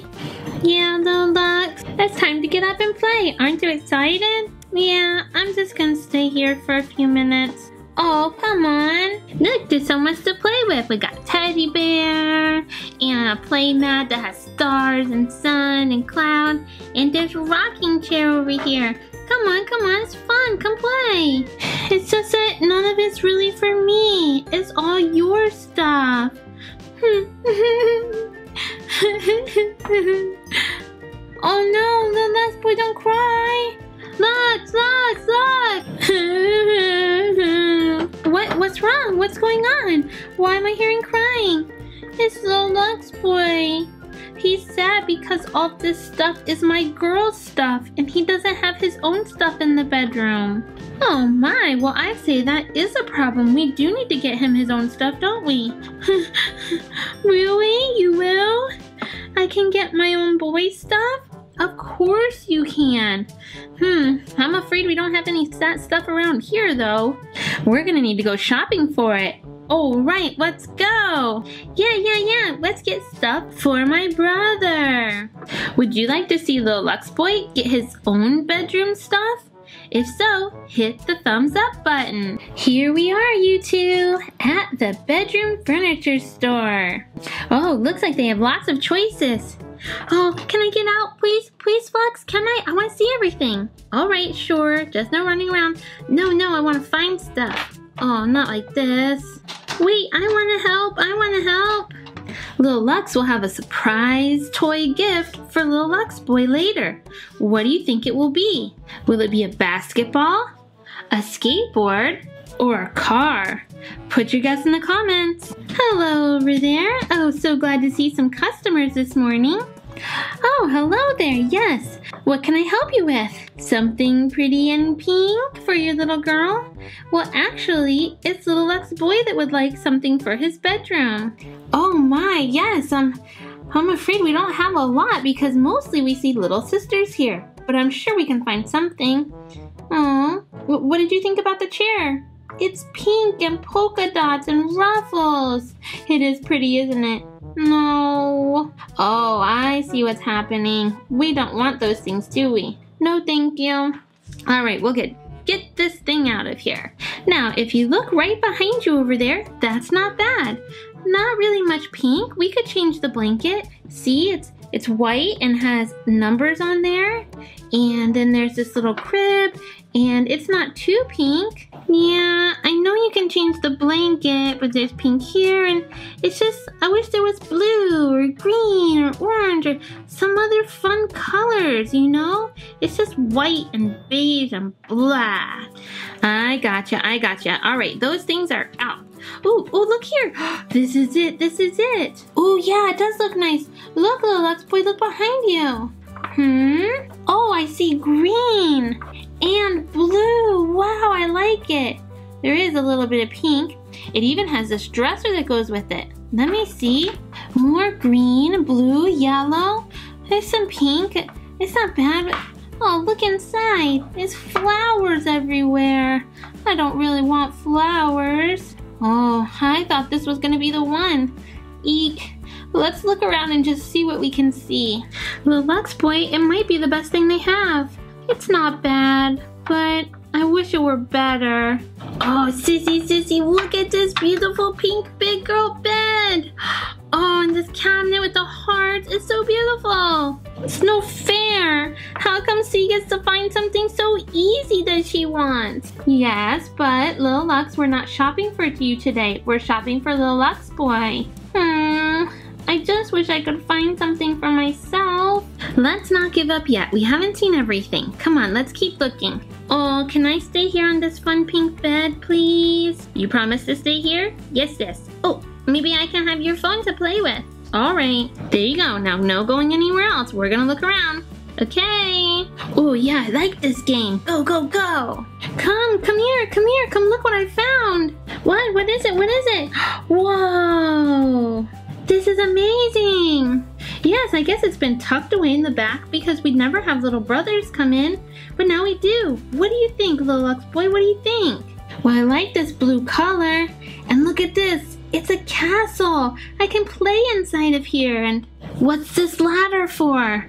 Yeah, Lil Lux. It's time to get up and play. Aren't you excited? Yeah, I'm just gonna stay here for a few minutes. Oh, come on. Look, there's so much to play with. We got teddy bear and a play mat that has stars and sun and cloud. And there's a rocking chair over here. Come on, come on, it's fun, come play. It's just that none of it's really for me. It's all your stuff. Oh no, Lil Lux boy, don't cry. Lux, Lux, Lux. What, what's wrong? What's going on? Why am I hearing crying? It's Lil Lux boy. He's sad because all this stuff is my girl's stuff and he doesn't have his own stuff in the bedroom. Oh my, well I say that is a problem. We do need to get him his own stuff, don't we? Really? You will? I can get my own boy's stuff? Of course you can. Hmm, I'm afraid we don't have any sad stuff around here though. We're gonna need to go shopping for it. All right, let's go. Yeah, yeah, yeah, let's get stuff for my brother. Would you like to see Lil Lux boy get his own bedroom stuff? If so, hit the thumbs up button. Here we are, you two, at the bedroom furniture store. Oh, looks like they have lots of choices. Oh, can I get out, please? Please, Lux, can I? I want to see everything. All right, sure, just no running around. No, no, I want to find stuff. Oh, not like this. Wait, I want to help, I want to help. Lil Lux will have a surprise toy gift for Lil Lux boy later. What do you think it will be? Will it be a basketball, a skateboard, or a car? Put your guess in the comments. Hello over there. Oh, so glad to see some customers this morning. Oh, hello there, yes. What can I help you with? Something pretty and pink for your little girl? Well, actually, it's Lil Lux Boy that would like something for his bedroom. Oh my, yes, I'm, I'm afraid we don't have a lot because mostly we see little sisters here. But I'm sure we can find something. Aw, what did you think about the chair? It's pink and polka dots and ruffles. It is pretty, isn't it? No. Oh, I see what's happening. We don't want those things, do we? No, thank you. All right, we'll get, get this thing out of here. Now, if you look right behind you over there, that's not bad. Not really much pink. We could change the blanket. See, it's It's white and has numbers on there. And then there's this little crib and it's not too pink. Yeah, I know you can change the blanket, but there's pink here and it's just, I wish there was blue or green or orange or some other fun colors, you know? It's just white and beige and blah. I gotcha, I gotcha. All right, those things are out. Oh, oh, look here. This is it. This is it. Oh, yeah, it does look nice. Look, Lil Lux Boy, look behind you. Hmm? Oh, I see green and blue. Wow, I like it. There is a little bit of pink. It even has this dresser that goes with it. Let me see. More green, blue, yellow. There's some pink. It's not bad, but... Oh, look inside. There's flowers everywhere. I don't really want flowers. Oh, I thought this was going to be the one. Eek. Let's look around and just see what we can see. Lil Lux Boy, it might be the best thing they have. It's not bad, but I wish it were better. Oh, sissy, sissy, look at this beautiful pink big girl bed. Oh, and this cabinet with the hearts is so beautiful. It's no fair. How come she gets to find something so easy that she wants? Yes, but Lil Lux, we're not shopping for you today. We're shopping for Lil Lux Boy. Hmm, I just wish I could find something for myself. Let's not give up yet. We haven't seen everything. Come on, let's keep looking. Oh, can I stay here on this fun pink bed, please? You promise to stay here? Yes, yes. Oh, maybe I can have your phone to play with. All right, there you go. Now, no going anywhere else. We're gonna look around. Okay. Oh, yeah, I like this game. Go, go, go. Come, come here, come here. Come look what I found. What, what is it, what is it? Whoa, this is amazing. Yes, I guess it's been tucked away in the back because we'd never have little brothers come in, but now we do. What do you think, Lil Lux Boy? What do you think? Well, I like this blue color, and look at this. It's a castle. I can play inside of here. And what's this ladder for?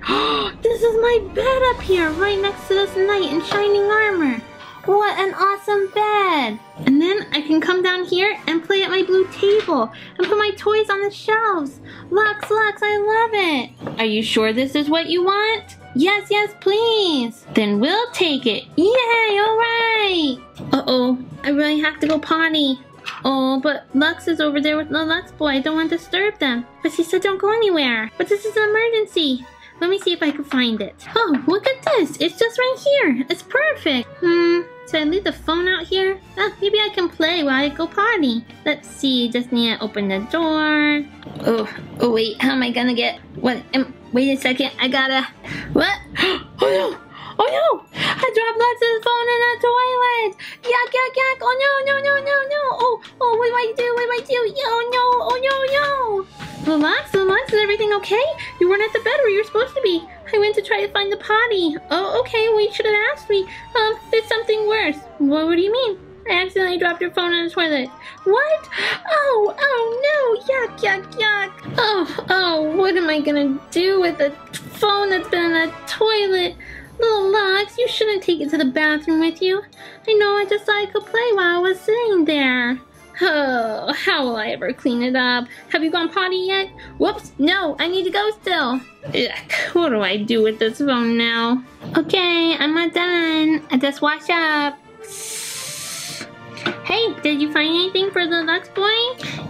This is my bed up here, right next to this knight in shining armor. What an awesome bed. And then I can come down here and play at my blue table and put my toys on the shelves. Lux, Lux, I love it. Are you sure this is what you want? Yes, yes, please. Then we'll take it. Yay, all right. Uh-oh, I really have to go potty. Oh, but Lux is over there with Lil Lux Boy. I don't want to disturb them. But she said don't go anywhere. But this is an emergency. Let me see if I can find it. Oh, look at this. It's just right here. It's perfect. Hmm, should I leave the phone out here? Ah, maybe I can play while I go potty. Let's see, just need to open the door. Oh, oh wait, how am I gonna get... What? Um, wait a second, I gotta... What? Oh no! Oh no! I dropped Lux's phone in the toilet! Yuck, yuck, yuck! Oh no, no, no, no, no! Oh, oh, what do I do? What do I do? Oh no, oh no, no! Lil Lux, Lil Lux, is everything okay? You weren't at the bed where you were supposed to be. I went to try to find the potty. Oh, okay, well you should have asked me. Um, there's something worse. What, what do you mean? I accidentally dropped your phone in the toilet. What? Oh, oh no! Yuck, yuck, yuck! Oh, oh, what am I gonna do with a phone that's been in the toilet? Lil Lux, you shouldn't take it to the bathroom with you. I know, I just thought I could play while I was sitting there. Oh, how will I ever clean it up? Have you gone potty yet? Whoops, no, I need to go still. Ugh, what do I do with this phone now? Okay, I'm not done. I just wash up. Hey, did you find anything for Lil Lux Boy?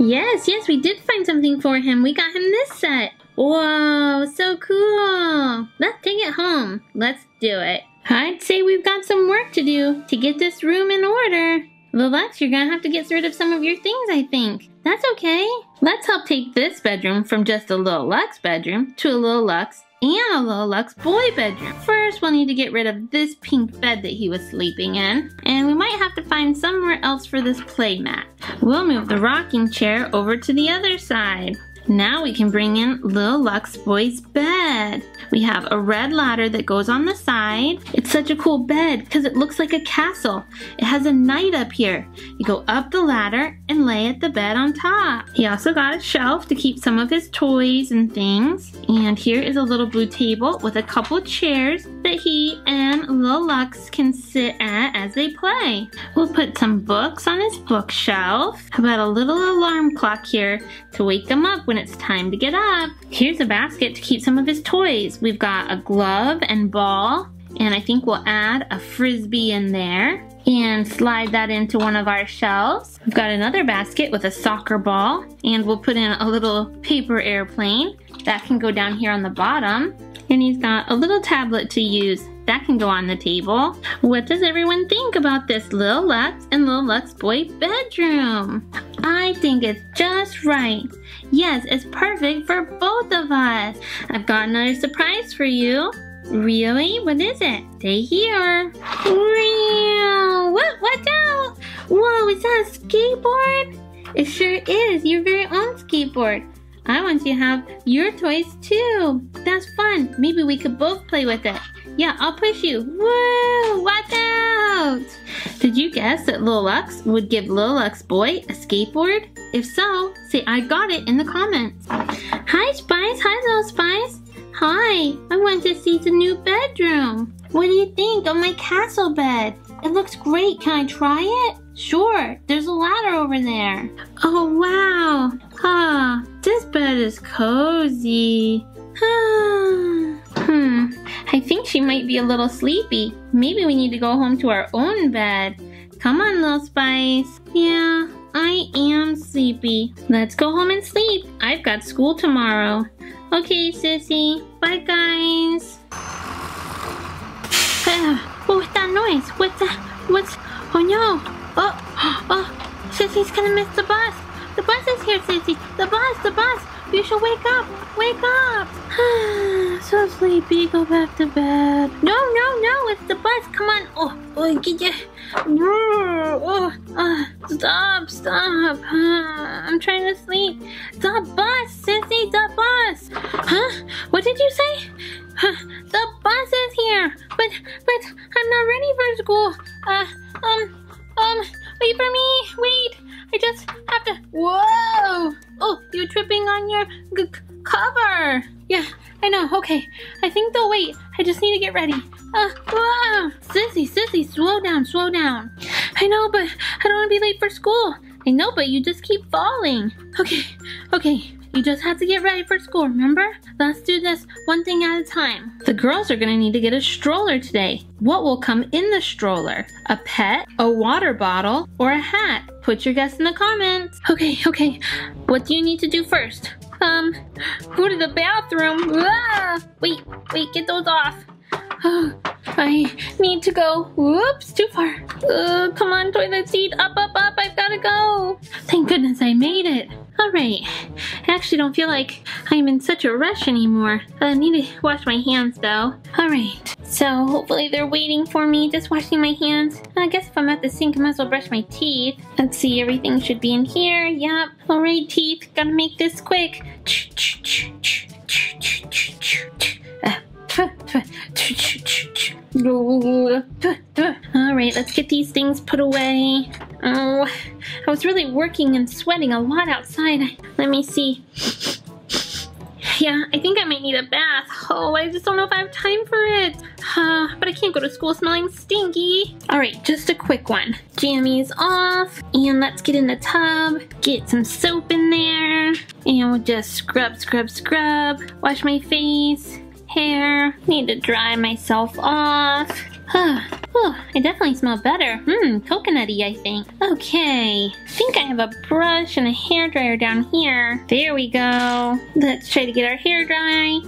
Yes, yes, we did find something for him. We got him this set. Whoa, so cool. Let's take it home. Let's do it. I'd say we've got some work to do to get this room in order. Lil Lux, you're gonna have to get rid of some of your things, I think. That's okay. Let's help take this bedroom from just a Lil Lux bedroom to a Lil Lux and a Lil Lux boy bedroom. First, we'll need to get rid of this pink bed that he was sleeping in, and we might have to find somewhere else for this play mat. We'll move the rocking chair over to the other side. Now we can bring in Lil Lux Boy's bed. We have a red ladder that goes on the side. It's such a cool bed because it looks like a castle. It has a knight up here. You go up the ladder and lay at the bed on top. He also got a shelf to keep some of his toys and things. And here is a little blue table with a couple chairs that he and Lil Lux can sit at as they play. We'll put some books on his bookshelf. How about a little alarm clock here to wake them up when it's time to get up. Here's a basket to keep some of his toys. We've got a glove and ball, and I think we'll add a frisbee in there and slide that into one of our shelves. We've got another basket with a soccer ball, and we'll put in a little paper airplane. That can go down here on the bottom. And he's got a little tablet to use. That can go on the table. What does everyone think about this Lil Lux and Lil Lux Boy bedroom? I think it's just right. Yes, it's perfect for both of us. I've got another surprise for you. Really? What is it? Stay here. Real. What? Watch out! Whoa, is that a skateboard? It sure is. Your very own skateboard. I want you to have your toys too. That's fun. Maybe we could both play with it. Yeah, I'll push you. Woo! Watch out! Did you guess that Lil Lux would give Lil Lux Boy a skateboard? If so, say I got it in the comments. Hi, Spice. Hi, Lil Spice. Hi. I want to see the new bedroom. What do you think of my castle bed? It looks great. Can I try it? Sure. There's a ladder over there. Oh, wow. Ah, this bed is cozy. Ah. Hmm. I think she might be a little sleepy. Maybe we need to go home to our own bed. Come on, Lil Spice. Yeah, I am sleepy. Let's go home and sleep. I've got school tomorrow. Okay, sissy. Bye, guys. Uh, what was that noise? What's that? What's... Oh, no. Oh, oh. Sissy's gonna miss the bus. The bus is here, sissy. The bus, the bus. You should wake up. Wake up. So sleepy. Go back to bed. No, no, no. It's the bus. Come on. Oh, oh, get you. Oh, uh, stop, stop. Uh, I'm trying to sleep. The bus, sissy. The bus. Huh? What did you say? Huh, the bus is here. But, but I'm not ready for school. Uh, um, um, wait for me. Wait. I just have to... Whoa! Oh, you're tripping on your g cover. Yeah, I know. Okay. I think they'll wait. I just need to get ready. Uh, whoa! Sissy, sissy, slow down, slow down. I know, but I don't want to be late for school. I know, but you just keep falling. Okay, okay. You just have to get ready for school, remember? Let's do this one thing at a time. The girls are gonna need to get a stroller today. What will come in the stroller? A pet, a water bottle, or a hat? Put your guess in the comments. Okay, okay. What do you need to do first? Um, go to the bathroom. Ah! Wait, wait, get those off. Oh, I need to go. Whoops, too far. Uh, come on, toilet seat. Up, up, up. I've got to go. Thank goodness I made it. All right. I actually don't feel like I'm in such a rush anymore. I need to wash my hands, though. All right. So hopefully they're waiting for me, just washing my hands. I guess if I'm at the sink, I might as well brush my teeth. Let's see. Everything should be in here. Yep. All right, teeth. Got to make this quick. Alright, let's get these things put away. Oh, I was really working and sweating a lot outside. Let me see. Yeah, I think I might need a bath. Oh, I just don't know if I have time for it. Uh, but I can't go to school smelling stinky. Alright, just a quick one. Jammies off. And let's get in the tub. Get some soap in there. And we'll just scrub, scrub, scrub. Wash my face. Hair. Need to dry myself off. Huh. Oh, I definitely smell better. Hmm, coconutty, I think. Okay. I think I have a brush and a hairdryer down here. There we go. Let's try to get our hair dry.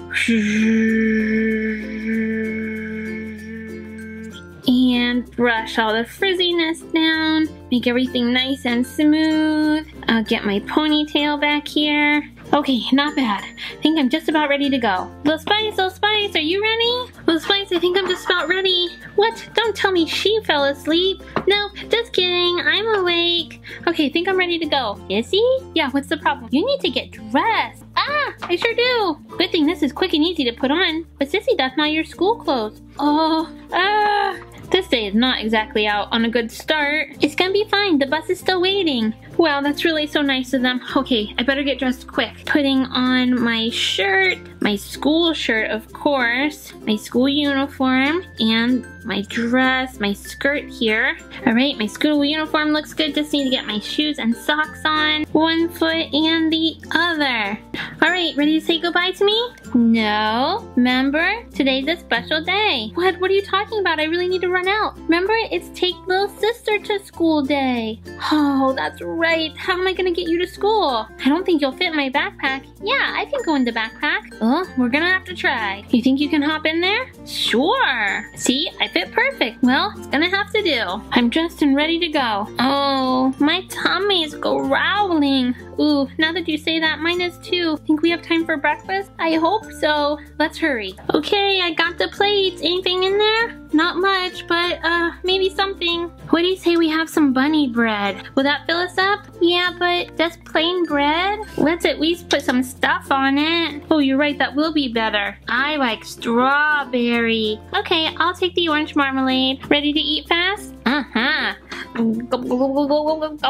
And brush all the frizziness down. Make everything nice and smooth. I'll get my ponytail back here. Okay, not bad. I think I'm just about ready to go. Lil Spice, Lil Spice, are you ready? Lil Spice, I think I'm just about ready. What? Don't tell me she fell asleep. Nope, just kidding. I'm awake. Okay, I think I'm ready to go. Issy? Yeah, what's the problem? You need to get dressed. Ah, I sure do. Good thing this is quick and easy to put on. But Sissy, that's not your school clothes. Oh, ah. This day is not exactly out on a good start. It's gonna be fine. The bus is still waiting. Wow, that's really so nice of them. Okay, I better get dressed quick. Putting on my shirt, my school shirt, of course, my school uniform, and my dress, my skirt here. All right, my school uniform looks good. Just need to get my shoes and socks on. One foot and the other. All right, ready to say goodbye to me? No, remember, today's a special day. What, what are you talking about? I really need to run out. Remember, it's take little sister to school day. Oh, that's right. How am I gonna get you to school? I don't think you'll fit in my backpack. Yeah, I can go in the backpack. Oh, we're gonna have to try. You think you can hop in there? Sure. See, I fit perfect. Well, it's gonna have to do. I'm dressed and ready to go. Oh, my tummy's growling. Ooh, now that you say that, mine is too. Think we have time for breakfast? I hope so. Let's hurry. Okay, I got the plates. Anything in there? Not much, but uh, maybe something. What do you say we have some bunny bread? Will that fill us up? Yeah, but just plain bread? Let's at least put some stuff on it. Oh, you're right, that will be better. I like strawberry. Okay, I'll take the orange marmalade. Ready to eat fast? Uh-huh. Mm.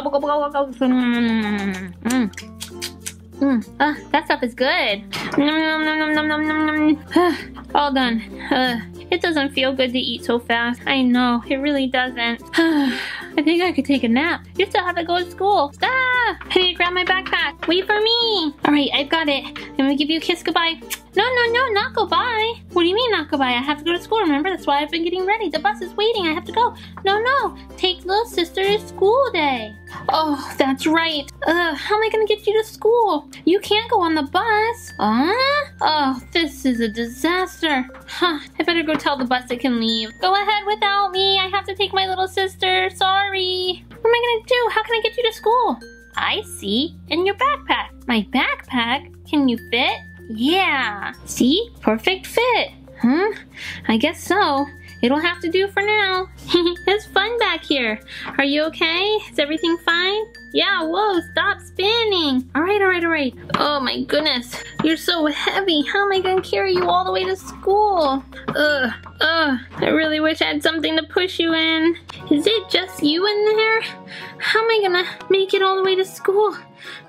Mm. Uh, that stuff is good. Nom, nom, nom, nom, nom, nom, nom. All done. Uh, it doesn't feel good to eat so fast. I know, it really doesn't. I think I could take a nap. You still have to go to school. Ah, I need to grab my backpack. Wait for me. All right, I've got it. I'm gonna give you a kiss goodbye. No, no, no, not goodbye. What do you mean not goodbye? I have to go to school, remember? That's why I've been getting ready. The bus is waiting. I have to go. No, no. Take little sister to school day. Oh, that's right. Ugh, how am I gonna get you to school? You can't go on the bus. Huh? Oh, this is a disaster. Huh, I better go tell the bus it can leave. Go ahead without me. I have to take my little sister. Sorry. What am I gonna do? How can I get you to school? I see. In your backpack. My backpack? Can you fit? Yeah. See? Perfect fit. Huh? I guess so. It'll have to do for now. It's fun back here. Are you okay? Is everything fine? Yeah, whoa, stop spinning. All right, all right, all right. Oh my goodness, you're so heavy. How am I gonna carry you all the way to school? Ugh, ugh, I really wish I had something to push you in. Is it just you in there? How am I gonna make it all the way to school?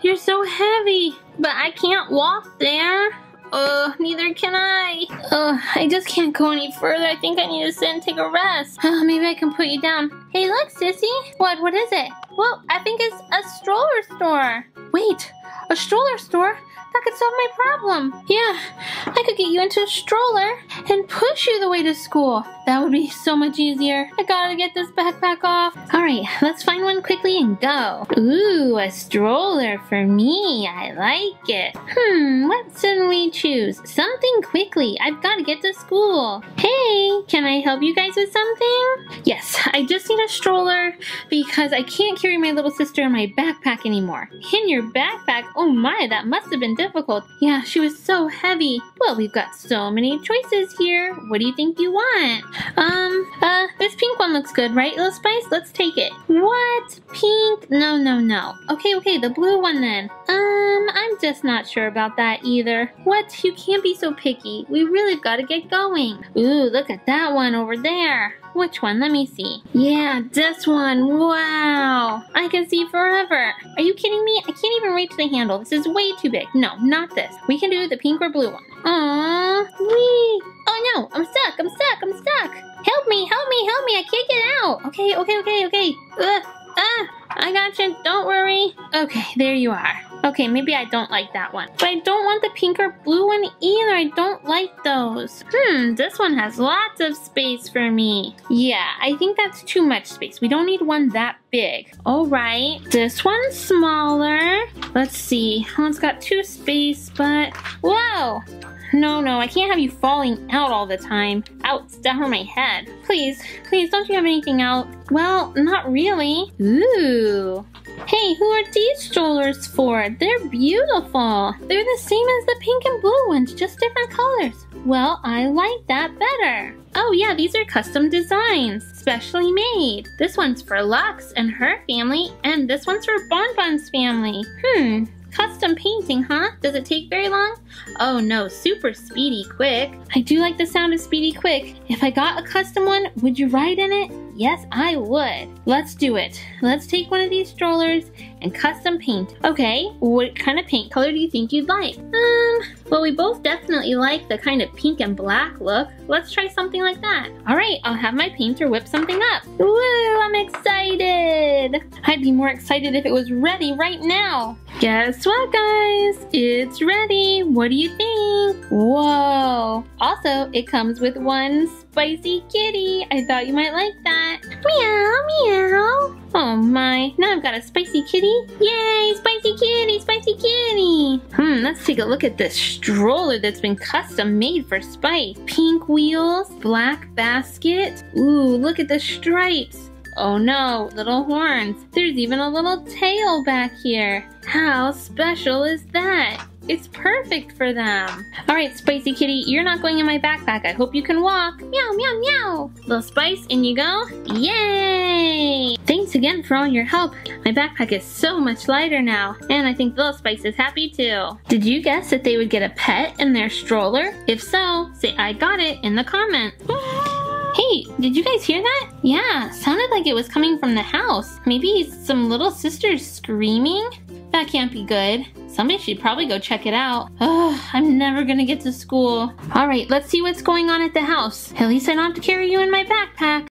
You're so heavy, but I can't walk there. Oh, neither can I. Oh, I just can't go any further. I think I need to sit and take a rest. Oh, maybe I can put you down. Hey, look, Sissy. What, what is it? Well, I think it's a stroller store. Wait, a stroller store? That could solve my problem. Yeah, I could get you into a stroller and push you the way to school. That would be so much easier. I gotta get this backpack off. All right, let's find one quickly and go. Ooh, a stroller for me. I like it. Hmm, what should we choose? Something quickly. I've gotta get to school. Hey, can I help you guys with something? Yes, I just need a stroller because I can't carry my little sister in my backpack anymore. In your backpack? Oh my, that must have been difficult. Yeah, she was so heavy. Well, we've got so many choices here. What do you think you want? Um, uh, this pink one looks good, right, Lil Spice? Let's take it. What? Pink? No, no, no. Okay, okay, the blue one then. Um, I'm just not sure about that either. What? You can't be so picky. We really gotta get going. Ooh, look at that one over there. Which one? Let me see. Yeah, this one. Wow. I can see forever. Are you kidding me? I can't even reach the handle. This is way too big. No, not this. We can do the pink or blue one. Aww. Whee. Oh no, I'm stuck. I'm stuck. I'm stuck. Help me. Help me. Help me. I can't get out. Okay, okay, okay, okay. Ugh. Ah, I gotcha. Don't worry. Okay, there you are. Okay, maybe I don't like that one. But I don't want the pink or blue one either. I don't like those. Hmm, this one has lots of space for me. Yeah, I think that's too much space. We don't need one that big. All right, this one's smaller. Let's see. That one's got two space, but... Whoa! No, no, I can't have you falling out all the time. Ouch, that hurt my head. Please, please, don't you have anything out? Well, not really. Ooh. Hey, who are these strollers for? They're beautiful. They're the same as the pink and blue ones, just different colors. Well, I like that better. Oh yeah, these are custom designs, specially made. This one's for Lux and her family, and this one's for Bonbon's family. Hmm. Custom painting, huh? Does it take very long? Oh no, super speedy quick. I do like the sound of speedy quick. If I got a custom one, would you ride in it? Yes, I would. Let's do it. Let's take one of these strollers and custom paint. Okay, what kind of paint color do you think you'd like? Um, well, we both definitely like the kind of pink and black look. Let's try something like that. All right, I'll have my painter whip something up. Woo, I'm excited. I'd be more excited if it was ready right now. Guess what, guys? It's ready. What do you think? Whoa. Also, it comes with one Spicy Kitty. I thought you might like that. Meow, meow. Oh my, now I've got a Spicy Kitty. Yay, Spicy Kitty, Spicy Kitty. Hmm, let's take a look at this stroller that's been custom made for Spice. Pink wheels, black basket. Ooh, look at the stripes. Oh no, little horns. There's even a little tail back here. How special is that? It's perfect for them. All right, Spicy Kitty, you're not going in my backpack. I hope you can walk. Meow, meow, meow. Little Spice, in you go. Yay! Thanks again for all your help. My backpack is so much lighter now, and I think Little Spice is happy too. Did you guess that they would get a pet in their stroller? If so, say I got it in the comments. Hey, did you guys hear that? Yeah, sounded like it was coming from the house. Maybe some little sisters screaming? That can't be good. Somebody should probably go check it out. Ugh, I'm never gonna get to school. All right, let's see what's going on at the house. At least I don't have to carry you in my backpack.